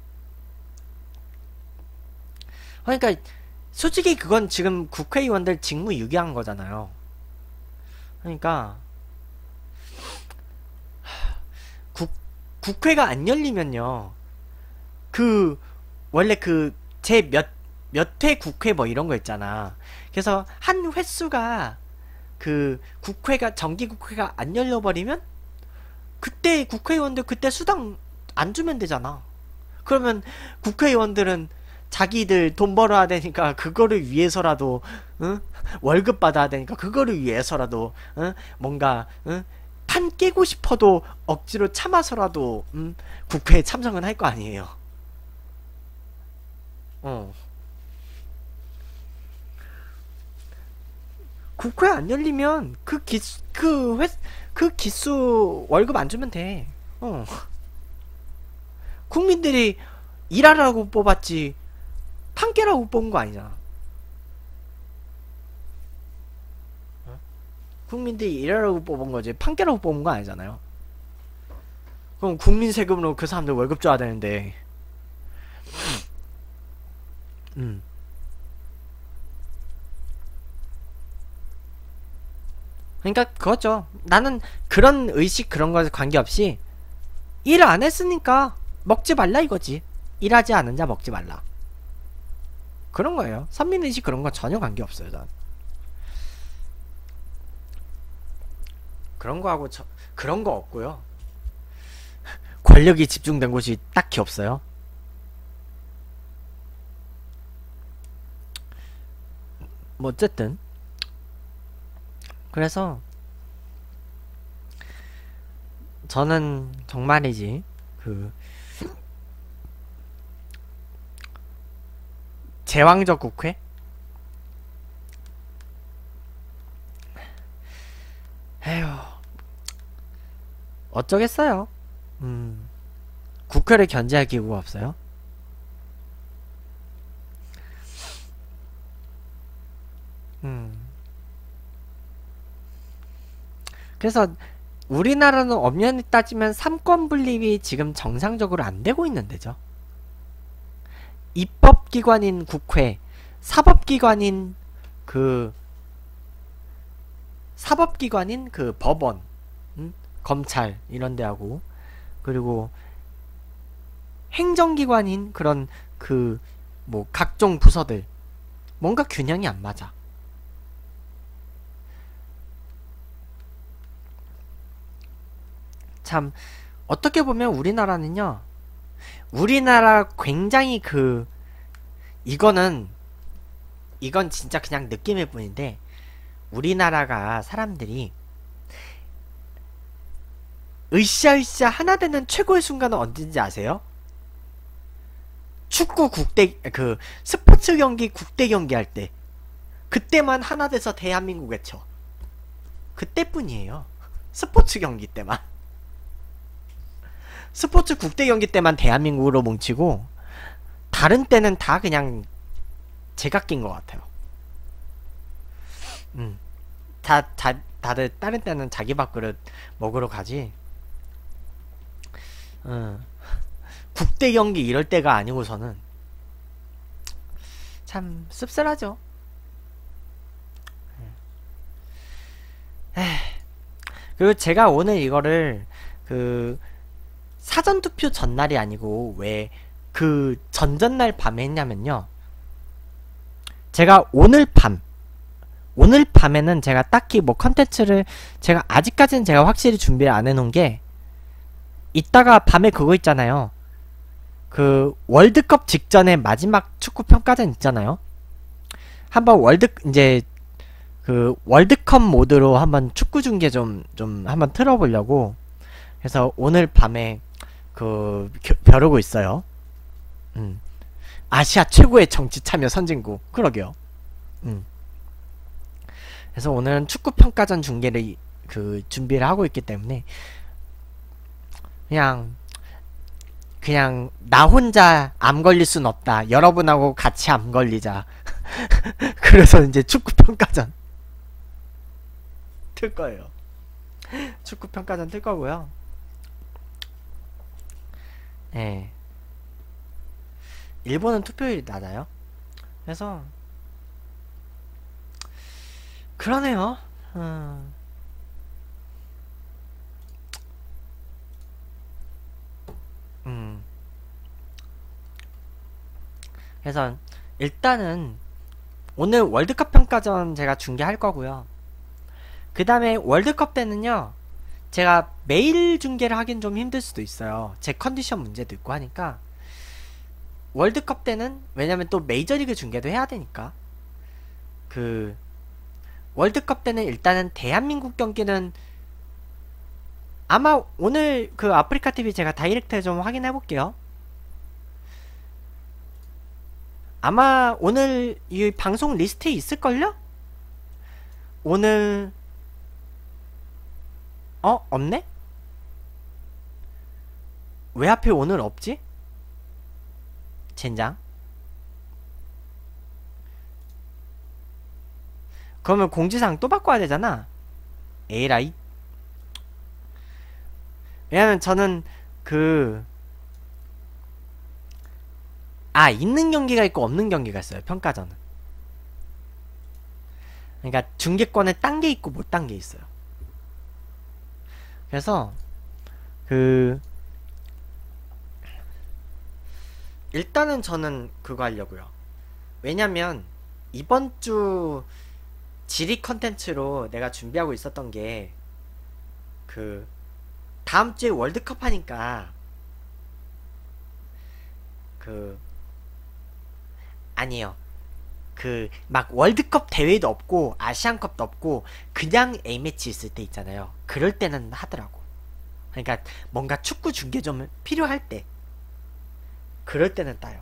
그러니까 솔직히 그건 지금 국회의원들 직무유기한 거잖아요. 그러니까 국, 국회가 안 열리면요. 그 원래 그 제 몇 몇 회 국회 뭐 이런 거 있잖아. 그래서 한 횟수가 그 국회가 정기 국회가 안 열려버리면 그때 국회의원들 그때 수당 안 주면 되잖아. 그러면 국회의원들은 자기들 돈 벌어야 되니까 그거를 위해서라도 응? 월급 받아야 되니까 그거를 위해서라도 응? 뭔가 응? 판 깨고 싶어도 억지로 참아서라도 응? 국회에 참석은 할 거 아니에요. 어. 국회 안 열리면 그 기수 그 회 그 기수 월급 안 주면 돼. 어. 국민들이 일하라고 뽑았지 판 깨라고 뽑은 거 아니잖아. 어? 국민들이 일하라고 뽑은 거지 판 깨라고 뽑은 거 아니잖아요. 그럼 국민 세금으로 그 사람들 월급 줘야 되는데. 음. 그러니까 그거죠. 나는 그런 의식 그런 거에 관계없이 일 안 했으니까 먹지 말라 이거지. 일하지 않은 자 먹지 말라. 그런 거예요. 선민의식 그런 건 전혀 관계없어요. 난 그런 거하고 저, 그런 거 없고요. 권력이 집중된 곳이 딱히 없어요. 뭐 어쨌든 그래서 저는 정말이지 그 제왕적 국회? 에휴 어쩌겠어요. 음 국회를 견제할 기구가 없어요. 음 그래서 우리나라는 엄연히 따지면 삼권 분립이 지금 정상적으로 안 되고 있는 데죠. 입법기관인 국회, 사법기관인 그 사법기관인 그 법원, 음? 검찰 이런 데하고 그리고 행정기관인 그런 그 뭐 각종 부서들 뭔가 균형이 안 맞아. 참 어떻게 보면 우리나라는요, 우리나라 굉장히 그 이거는 이건 진짜 그냥 느낌일 뿐인데, 우리나라가 사람들이 으쌰으쌰 하나 되는 최고의 순간은 언제인지 아세요? 축구 국대, 그 스포츠 경기 국대 경기 할 때, 그때만 하나 돼서 대한민국 외쳐. 그때뿐이에요. 스포츠 경기 때만, 스포츠 국대 경기 때만 대한민국으로 뭉치고, 다른 때는 다 그냥 제각기인 것 같아요. 음, 다, 다, 다들 다른 때는 자기 밥그릇 먹으러 가지. 음, 국대 경기 이럴 때가 아니고서는 참 씁쓸하죠. 에이, 그리고 제가 오늘 이거를 그 사전투표 전날이 아니고 왜 그 전전날 밤에 했냐면요, 제가 오늘 밤 오늘 밤에는 제가 딱히 뭐 컨텐츠를 제가 아직까지는 제가 확실히 준비를 안 해놓은 게, 이따가 밤에 그거 있잖아요, 그 월드컵 직전에 마지막 축구 평가전 있잖아요. 한번 월드 이제 그 월드컵 모드로 한번 축구 중계 좀 좀 한번 틀어보려고 그래서 오늘 밤에 그 벼르고 있어요. 음. 아시아 최고의 정치 참여 선진국. 그러게요. 음. 그래서 오늘은 축구 평가전 중계를 그 준비를 하고 있기 때문에 그냥 그냥 나 혼자 암 걸릴 순 없다. 여러분하고 같이 암 걸리자. 그래서 이제 축구 평가전 틀 거예요. 축구 평가전 틀 거고요. 네. 일본은 투표율이 낮아요. 그래서 그러네요. 음. 음. 그래서 일단은 오늘 월드컵 평가전 제가 중계할 거고요. 그 다음에 월드컵 때는요, 제가 매일 중계를 하긴 좀 힘들 수도 있어요. 제 컨디션 문제도 있고 하니까. 월드컵 때는 왜냐면 또 메이저리그 중계도 해야 되니까, 그 월드컵 때는 일단은 대한민국 경기는 아마 오늘 그 아프리카티비 제가 다이렉트에 좀 확인해 볼게요. 아마 오늘 이 방송 리스트에 있을걸요? 오늘 어? 없네? 왜 하필 오늘 없지? 젠장. 그러면 공지사항 또 바꿔야 되잖아. 에라이. 왜냐면 저는 그 아 있는 경기가 있고 없는 경기가 있어요, 평가전은. 그러니까 중계권에 딴 게 있고 못 딴 게 있어요. 그래서 그 일단은 저는 그거 하려고요. 왜냐면 이번 주 지리 컨텐츠로 내가 준비하고 있었던 게, 그 다음 주에 월드컵 하니까 그 아니에요. 그 막 월드컵 대회도 없고 아시안컵도 없고 그냥 A매치 있을 때 있잖아요. 그럴 때는 하더라고. 그러니까 뭔가 축구 중계 좀 필요할 때, 그럴 때는 따요.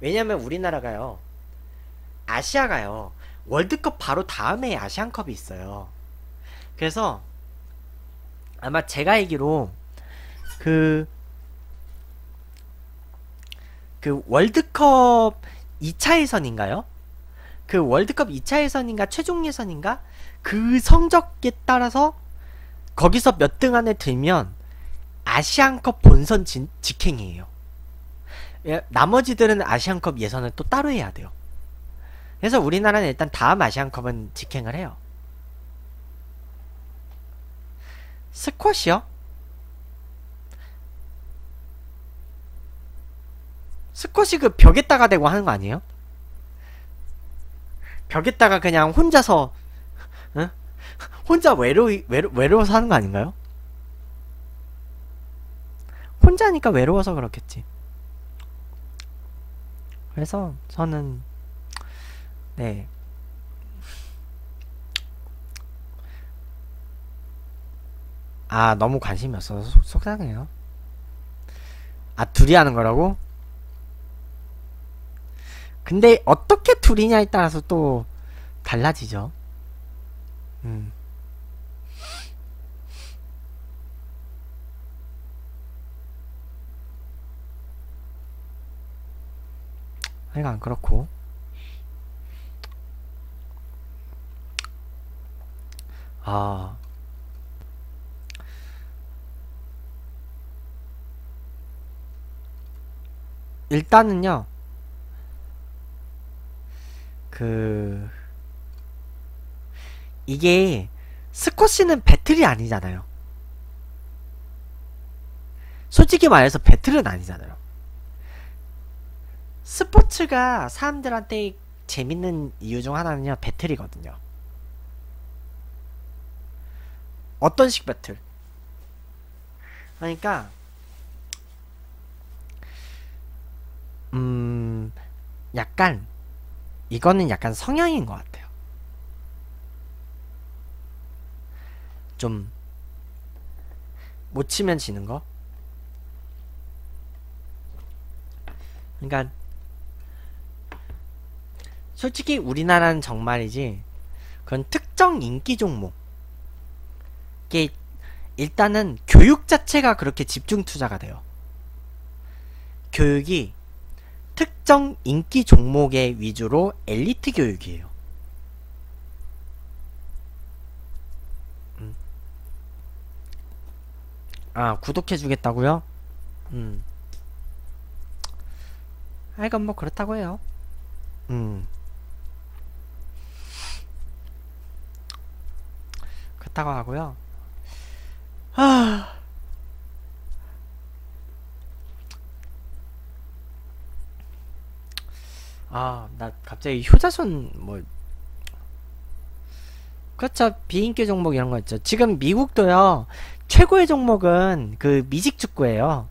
왜냐면 우리나라가요, 아시아가요, 월드컵 바로 다음에 아시안컵이 있어요. 그래서 아마 제가 알기로 그, 그 월드컵 이 차 예선인가요? 그 월드컵 이 차 예선인가 최종 예선인가? 그 성적에 따라서 거기서 몇 등 안에 들면 아시안컵 본선 진, 직행이에요. 나머지들은 아시안컵 예선을 또 따로 해야 돼요. 그래서 우리나라는 일단 다음 아시안컵은 직행을 해요. 스쿼시요? 스쿼시 그 벽에다가 대고 하는 거 아니에요? 벽에다가 그냥 혼자서, 응? 혼자 외로이, 외로, 외로워서 하는 거 아닌가요? 혼자니까 외로워서 그렇겠지. 그래서 저는 네 아 너무 관심이 없어서 속, 속상해요. 아 둘이 하는 거라고? 근데 어떻게 둘이냐에 따라서 또 달라지죠. 음. 하여간 그렇고 아 일단은요 그 이게 스쿼시는 배틀이 아니잖아요. 솔직히 말해서 배틀은 아니잖아요. 스포츠가 사람들한테 재밌는 이유 중 하나는요 배틀이거든요. 어떤 식 배틀? 그러니까 음 약간 이거는 약간 성향인 것 같아요. 좀 못 치면 지는 거? 그러니까 솔직히 우리나라는 정말이지 그런 특정 인기 종목 이게 일단은 교육 자체가 그렇게 집중 투자가 돼요. 교육이 특정 인기 종목의 위주로 엘리트 교육이에요. 음. 아 구독해주겠다고요? 음. 아 이건 뭐 그렇다고 해요. 음. 그렇다고 하고요. 하... 아, 나 갑자기 효자손 뭐 그렇죠. 비인기 종목 이런 거 있죠. 지금 미국도요. 최고의 종목은 그 미식축구예요.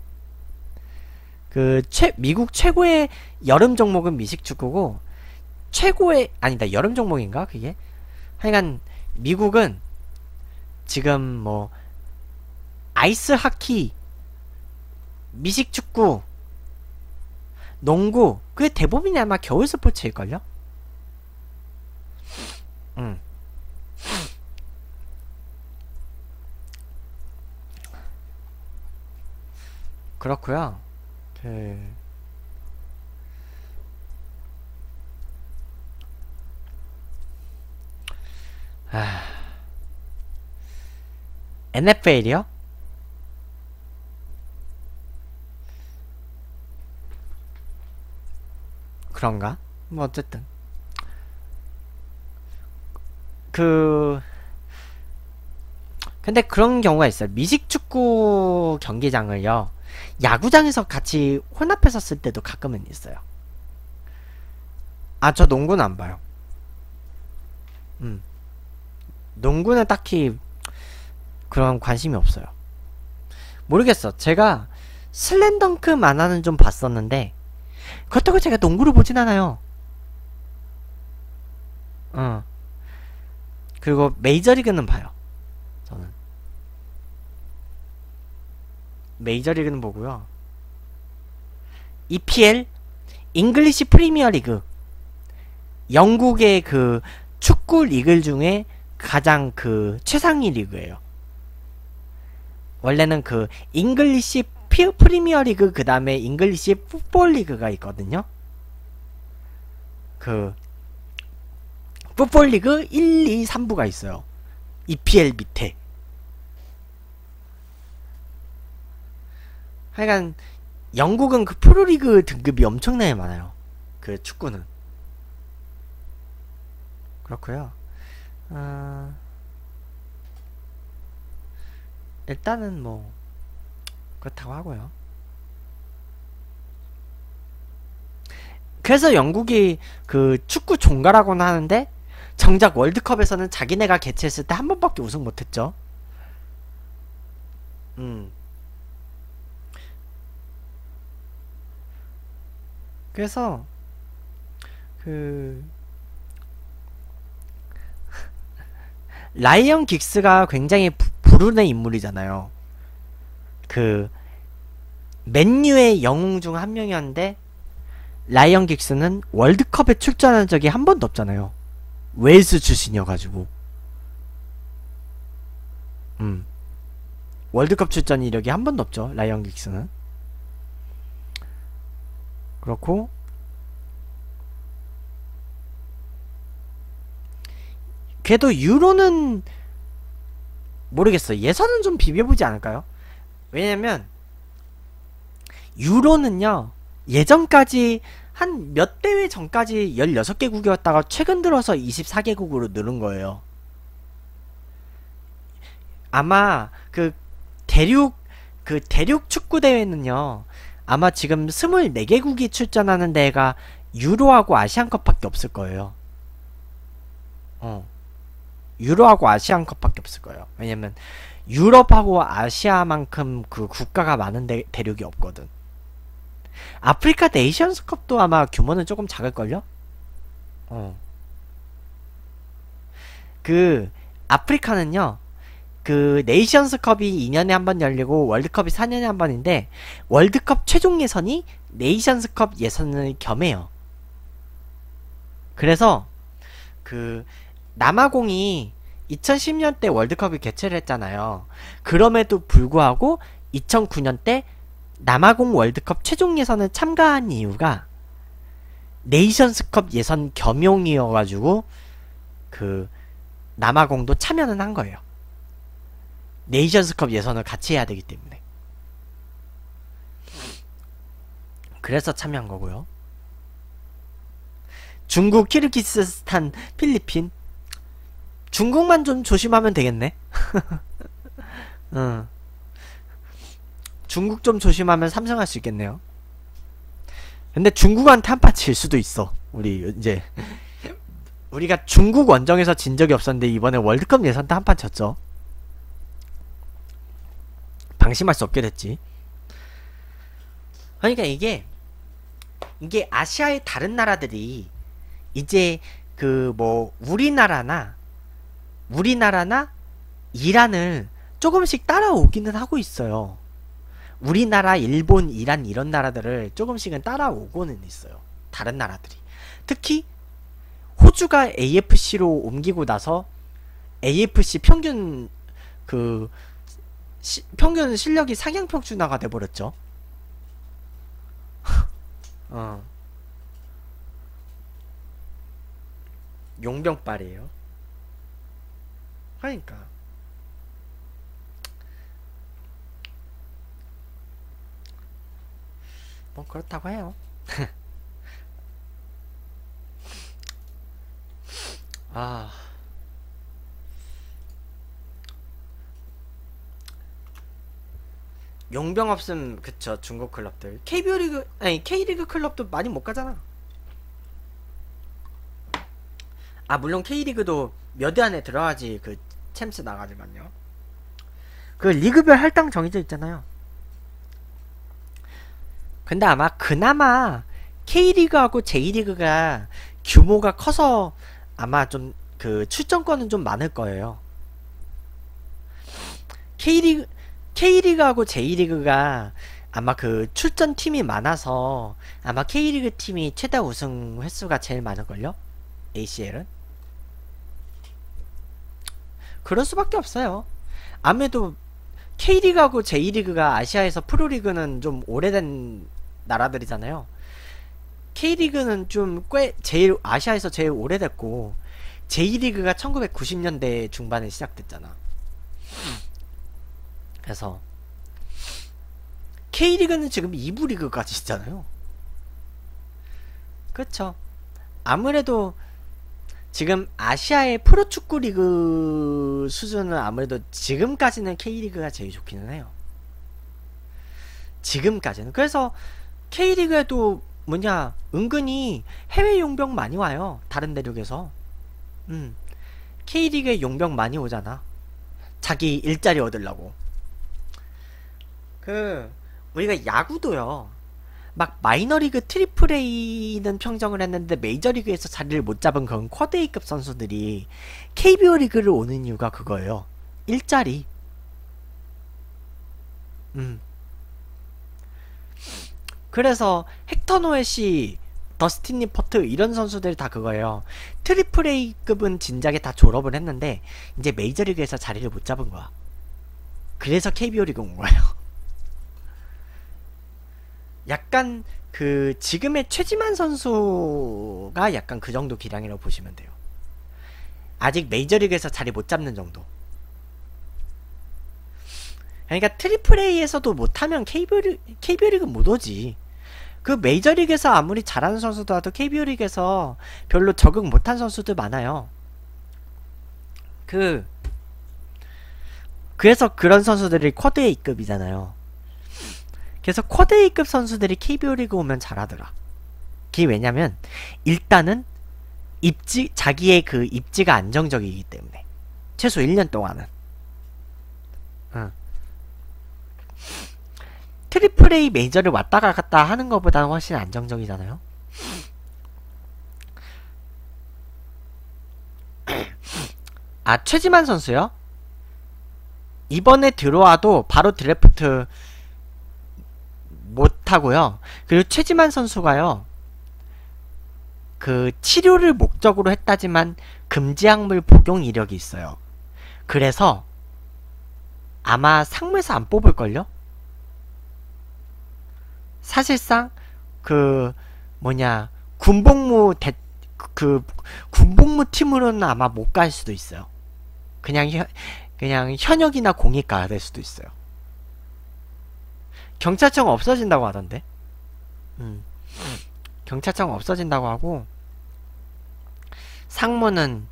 그 최 미국 최고의 여름 종목은 미식축구고 최고의 아니다. 여름 종목인가? 그게? 하여간 미국은 지금 뭐 아이스하키, 미식축구, 농구 그게 대부분이 아마 겨울 스포츠일걸요? 음. 그렇구요. 그... 아... 엔에프엘이요? 그런가? 뭐 어쨌든 그 근데 그런 경우가 있어요. 미식축구 경기장을요 야구장에서 같이 혼합해서 쓸 때도 가끔은 있어요. 아 저 농구는 안 봐요. 음 농구는 딱히 그런 관심이 없어요. 모르겠어. 제가 슬램덩크 만화는 좀 봤었는데 그렇다고 제가 농구를 보진 않아요. 어. 그리고 메이저리그는 봐요. 저는 메이저리그는 보고요. 이피엘, 잉글리시 프리미어리그, 영국의 그 축구 리그 중에 가장 그 최상위 리그예요. 원래는 그 잉글리시 프리미어리그 그 다음에 잉글리시 풋볼리그가 있거든요. 그 풋볼리그 일, 이, 삼부가 있어요. 이피엘 밑에. 하여간 영국은 그 프로리그 등급이 엄청나게 많아요. 그 축구는. 그렇구요. 어... 일단은 뭐 그렇다고 하고요. 그래서 영국이 그 축구 종가라고는 하는데 정작 월드컵에서는 자기네가 개최했을 때 한 번밖에 우승 못했죠. 음. 그래서 그 라이언 긱스가 굉장히 불운의 인물이잖아요. 그 맨유의 영웅 중 한 명이었는데 라이언 긱스는 월드컵에 출전한 적이 한 번도 없잖아요. 웨일스 출신이어가지고. 음. 월드컵 출전 이력이 한 번도 없죠, 라이언 긱스는. 그렇고 걔도 유로는 모르겠어. 예선은 좀 비벼보지 않을까요? 왜냐면 유로는요, 예전까지 한 몇 대회 전까지 열여섯 개국이었다가 최근 들어서 이십사 개국으로 늘은 거예요. 아마 그 대륙 그 대륙 축구 대회는요, 아마 지금 스물네 개국이 출전하는 대회가 유로하고 아시안컵밖에 없을 거예요. 어. 유로하고 아시안컵밖에 없을 거예요. 왜냐면 유럽하고 아시아만큼 그 국가가 많은 대, 대륙이 없거든. 아프리카 네이션스컵도 아마 규모는 조금 작을걸요? 어. 그 아프리카는요, 그 네이션스컵이 이 년에 한 번 열리고 월드컵이 사 년에 한 번인데 월드컵 최종 예선이 네이션스컵 예선을 겸해요. 그래서 그 남아공이 이천십 년대 월드컵을 개최를 했잖아요. 그럼에도 불구하고 이천구 년대 남아공 월드컵 최종 예선을 참가한 이유가 네이션스컵 예선 겸용이어가지고 그 남아공도 참여는 한 거예요. 네이션스컵 예선을 같이 해야 되기 때문에. 그래서 참여한 거고요. 중국, 키르기스스탄, 필리핀. 중국만 좀 조심하면 되겠네. 어. 중국 좀 조심하면 삼성할 수 있겠네요. 근데 중국한테 한파 질 수도 있어. 우리 이제 우리가 중국 원정에서 진 적이 없었는데 이번에 월드컵 예선 때 한판 졌죠. 방심할 수 없게 됐지. 그러니까 이게 이게 아시아의 다른 나라들이 이제 그 뭐 우리나라나 우리나라나 이란을 조금씩 따라오기는 하고 있어요. 우리나라, 일본, 이란 이런 나라들을 조금씩은 따라오고는 있어요. 다른 나라들이. 특히 호주가 에이에프씨로 옮기고 나서 에이에프씨 평균 그 시, 평균 실력이 상향평준화가 돼버렸죠. 어. 용병빨이에요. 그러니까 뭐 그렇다고 해요. 아, 용병 없음. 그쵸, 중국 클럽들. 케이비오 리그 아니 K리그 클럽도 많이 못 가잖아. 아 물론 K리그도 몇 위 안에 들어가야지 그 챔스 나가지만요. 그 리그별 할당 정해져 있잖아요. 근데 아마 그나마 K리그하고 제이리그가 규모가 커서 아마 좀 그 출전권은 좀 많을 거예요. K리그, K리그하고 제이리그가 아마 그 출전팀이 많아서 아마 K리그 팀이 최다 우승 횟수가 제일 많을걸요? 에이씨엘은? 그럴 수밖에 없어요. 아무래도 K리그하고 제이리그가 아시아에서 프로리그는 좀 오래된 나라들이잖아요. K리그는 좀 꽤 제일 아시아에서 제일 오래됐고 제이리그가 천구백구십 년대 중반에 시작됐잖아. 그래서 K리그는 지금 이 부 리그까지 있잖아요. 그쵸. 아무래도 지금 아시아의 프로축구 리그 수준은 아무래도 지금까지는 K리그가 제일 좋기는 해요. 지금까지는. 그래서 K리그에도 뭐냐 은근히 해외 용병 많이 와요. 다른 대륙에서. 음. K리그에 용병 많이 오잖아. 자기 일자리 얻으려고. 그 우리가 야구도요. 막 마이너리그 트리플 A는 평정을 했는데 메이저리그에서 자리를 못 잡은 그런 쿼드 A급 선수들이 케이비오 리그를 오는 이유가 그거예요. 일자리. 음. 그래서 헥터 노엣이, 더스틴 리퍼트 이런 선수들 다 그거예요. 트리플 A급은 진작에 다 졸업을 했는데 이제 메이저리그에서 자리를 못 잡은 거야. 그래서 케이비오 리그 온 거예요. 약간 그 지금의 최지만 선수가 약간 그 정도 기량이라고 보시면 돼요. 아직 메이저리그에서 자리 못 잡는 정도. 그러니까 트리플 A에서도 못하면 케이비오 리그 못 오지. 그 메이저리그에서 아무리 잘하는 선수도 와도 케이비오 리그에서 별로 적응 못한 선수들 많아요. 그 그래서 그런 선수들이 쿼드 A급이잖아요. 그래서 쿼드 A급 선수들이 케이비오 리그 오면 잘하더라. 그게 왜냐면 일단은 입지, 자기의 그 입지가 안정적이기 때문에 최소 일 년 동안은. 응. 트리플 A 메이저를 왔다 갔다 하는 것보다는 훨씬 안정적이잖아요. 아, 최지만 선수요? 이번에 들어와도 바로 드래프트 못하고요. 그리고 최지만 선수가요, 그 치료를 목적으로 했다지만 금지약물 복용 이력이 있어요. 그래서 아마 상무에서 안 뽑을걸요? 사실상 그 뭐냐 군복무 대, 그 군복무 팀으로는 아마 못 갈 수도 있어요. 그냥 현, 그냥 현역이나 공익 가야 될 수도 있어요. 경찰청 없어진다고 하던데. 음. 경찰청 없어진다고 하고 상무는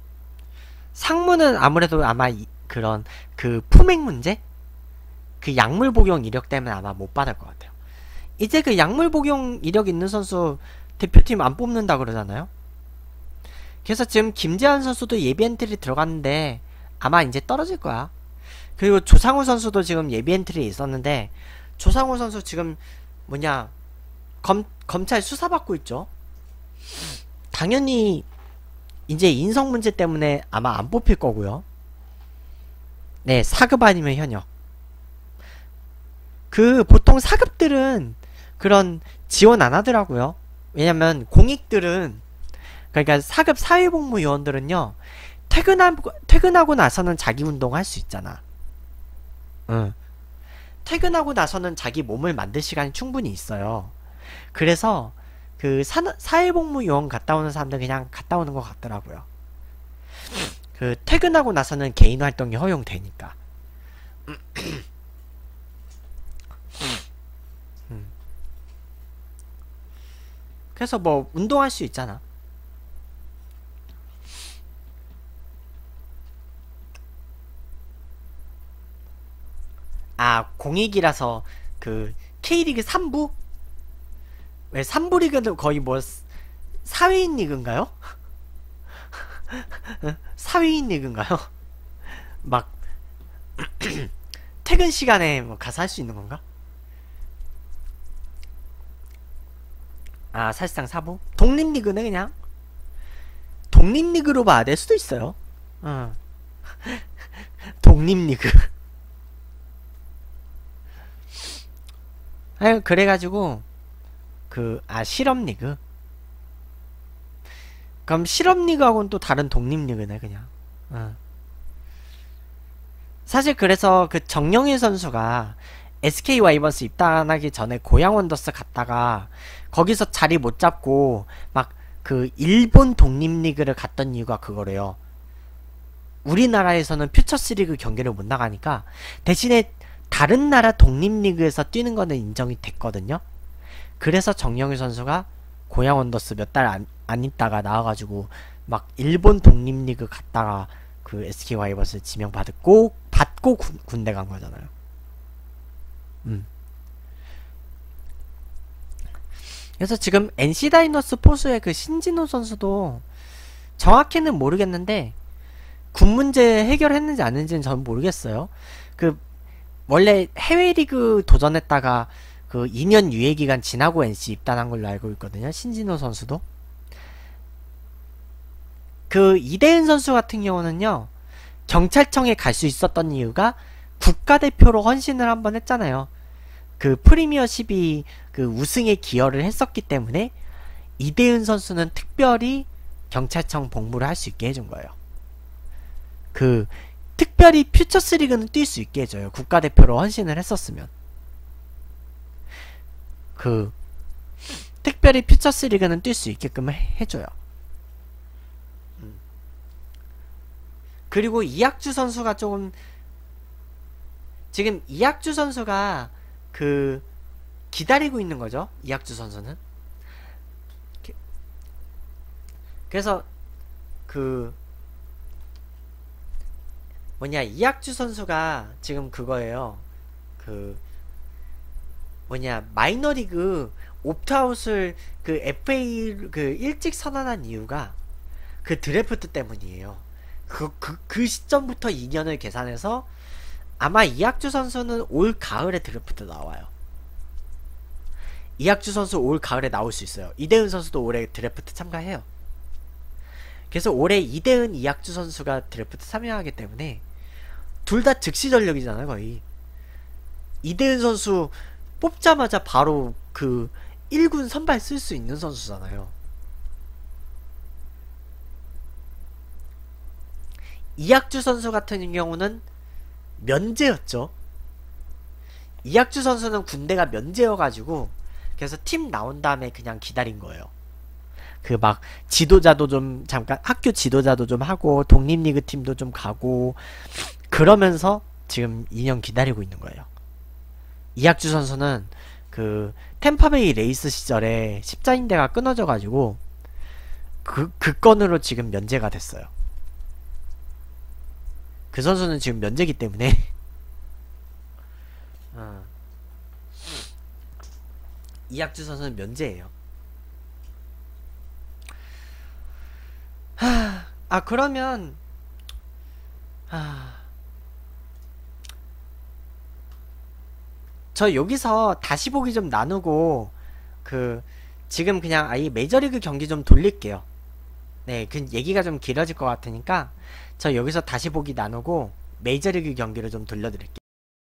상무는 아무래도 아마 이, 그런 그 품행 문제, 그 약물 복용 이력 때문에 아마 못 받을 것 같아요. 이제 그 약물 복용 이력 있는 선수 대표팀 안 뽑는다 그러잖아요. 그래서 지금 김재환 선수도 예비 엔트리 들어갔는데 아마 이제 떨어질 거야. 그리고 조상우 선수도 지금 예비 엔트리에 있었는데 조상우 선수 지금 뭐냐 검, 검찰 수사받고 있죠. 당연히 이제 인성 문제 때문에 아마 안 뽑힐 거고요. 네, 사급 아니면 현역. 그 보통 사급들은 그런 지원 안 하더라고요. 왜냐면 공익들은, 그러니까 사급 사회복무 요원들은요, 퇴근하고 퇴근하고 나서는 자기 운동할 수 있잖아. 응. 퇴근하고 나서는 자기 몸을 만들 시간이 충분히 있어요. 그래서 그 사, 사회복무 요원 갔다 오는 사람들 그냥 갔다 오는 것 같더라고요. 그 퇴근하고 나서는 개인 활동이 허용되니까. 그래서 뭐 운동할 수 있잖아. 아, 공익이라서 그 K리그 삼 부? 왜 삼 부 리그는 거의 뭐 사회인 리그인가요? 사회인 리그인가요? 막 퇴근 시간에 뭐 가서 할 수 있는 건가? 아, 사실상 사부? 독립리그는 그냥 독립리그로 봐야 될 수도 있어요. 어. 독립리그. 아유, 그래가지고 그, 아, 실업리그. 그럼 실업리그하고는 또 다른 독립리그네 그냥. 어. 사실 그래서 그 정영일 선수가 에스케이 와이번스 입단하기 전에 고양 원더스 갔다가 거기서 자리 못 잡고 막 그 일본 독립리그를 갔던 이유가 그거래요. 우리나라에서는 퓨처스리그 경기를 못 나가니까 대신에 다른 나라 독립리그에서 뛰는 거는 인정이 됐거든요. 그래서 정영일 선수가 고양 원더스 몇 달 안, 안 있다가 나와가지고 막 일본 독립리그 갔다가 그 에스케이 와이번스 지명받고 받고 군, 군대 간 거잖아요. 음. 그래서 지금 엔씨 다이너스 포수의 그 신진호 선수도 정확히는 모르겠는데 군 문제 해결했는지 안 했는지는 전 모르겠어요. 그 원래 해외 리그 도전했다가 그 이 년 유예기간 지나고 엔씨 입단한 걸로 알고 있거든요. 신진호 선수도. 그 이대은 선수 같은 경우는요, 경찰청에 갈 수 있었던 이유가 국가대표로 헌신을 한번 했잖아요. 그 프리미어십이 그 우승에 기여를 했었기 때문에 이대은 선수는 특별히 경찰청 복무를 할 수 있게 해준 거예요. 그 특별히 퓨처스리그는 뛸 수 있게 해줘요. 국가대표로 헌신을 했었으면. 그 특별히 퓨처스리그는 뛸 수 있게끔 해줘요. 그리고 이학주 선수가 조금, 지금 이학주 선수가 그 기다리고 있는 거죠. 이학주 선수는. 그래서 그 뭐냐, 이학주 선수가 지금 그거예요. 그 뭐냐, 마이너리그 옵트아웃을 그 에프에이 그 일찍 선언한 이유가 그 드래프트 때문이에요. 그, 그, 그 시점부터 이 년을 계산해서 아마 이학주 선수는 올 가을에 드래프트 나와요. 이학주 선수 올 가을에 나올 수 있어요. 이대은 선수도 올해 드래프트 참가해요. 그래서 올해 이대은, 이학주 선수가 드래프트 참여하기 때문에 둘 다 즉시 전력이잖아요, 거의. 이대은 선수 뽑자마자 바로 그 일 군 선발 쓸 수 있는 선수잖아요. 이학주 선수 같은 경우는 면제였죠. 이학주 선수는 군대가 면제여가지고 그래서 팀 나온 다음에 그냥 기다린 거예요. 그 막 지도자도 좀 잠깐, 학교 지도자도 좀 하고 독립리그 팀도 좀 가고 그러면서 지금 이 년 기다리고 있는 거예요. 이학주 선수는 그 템파베이 레이스 시절에 십자인대가 끊어져가지고 그, 그 건으로 지금 면제가 됐어요. 그 선수는 지금 면제기 때문에 어. 이학주 선수는 면제예요. 하... 아 그러면 하... 저 여기서 다시 보기 좀 나누고 그 지금 그냥 아예 메이저리그 경기 좀 돌릴게요. 네, 그 얘기가 좀 길어질 것 같으니까 저 여기서 다시 보기 나누고 메이저리그 경기를 좀 돌려드릴게요.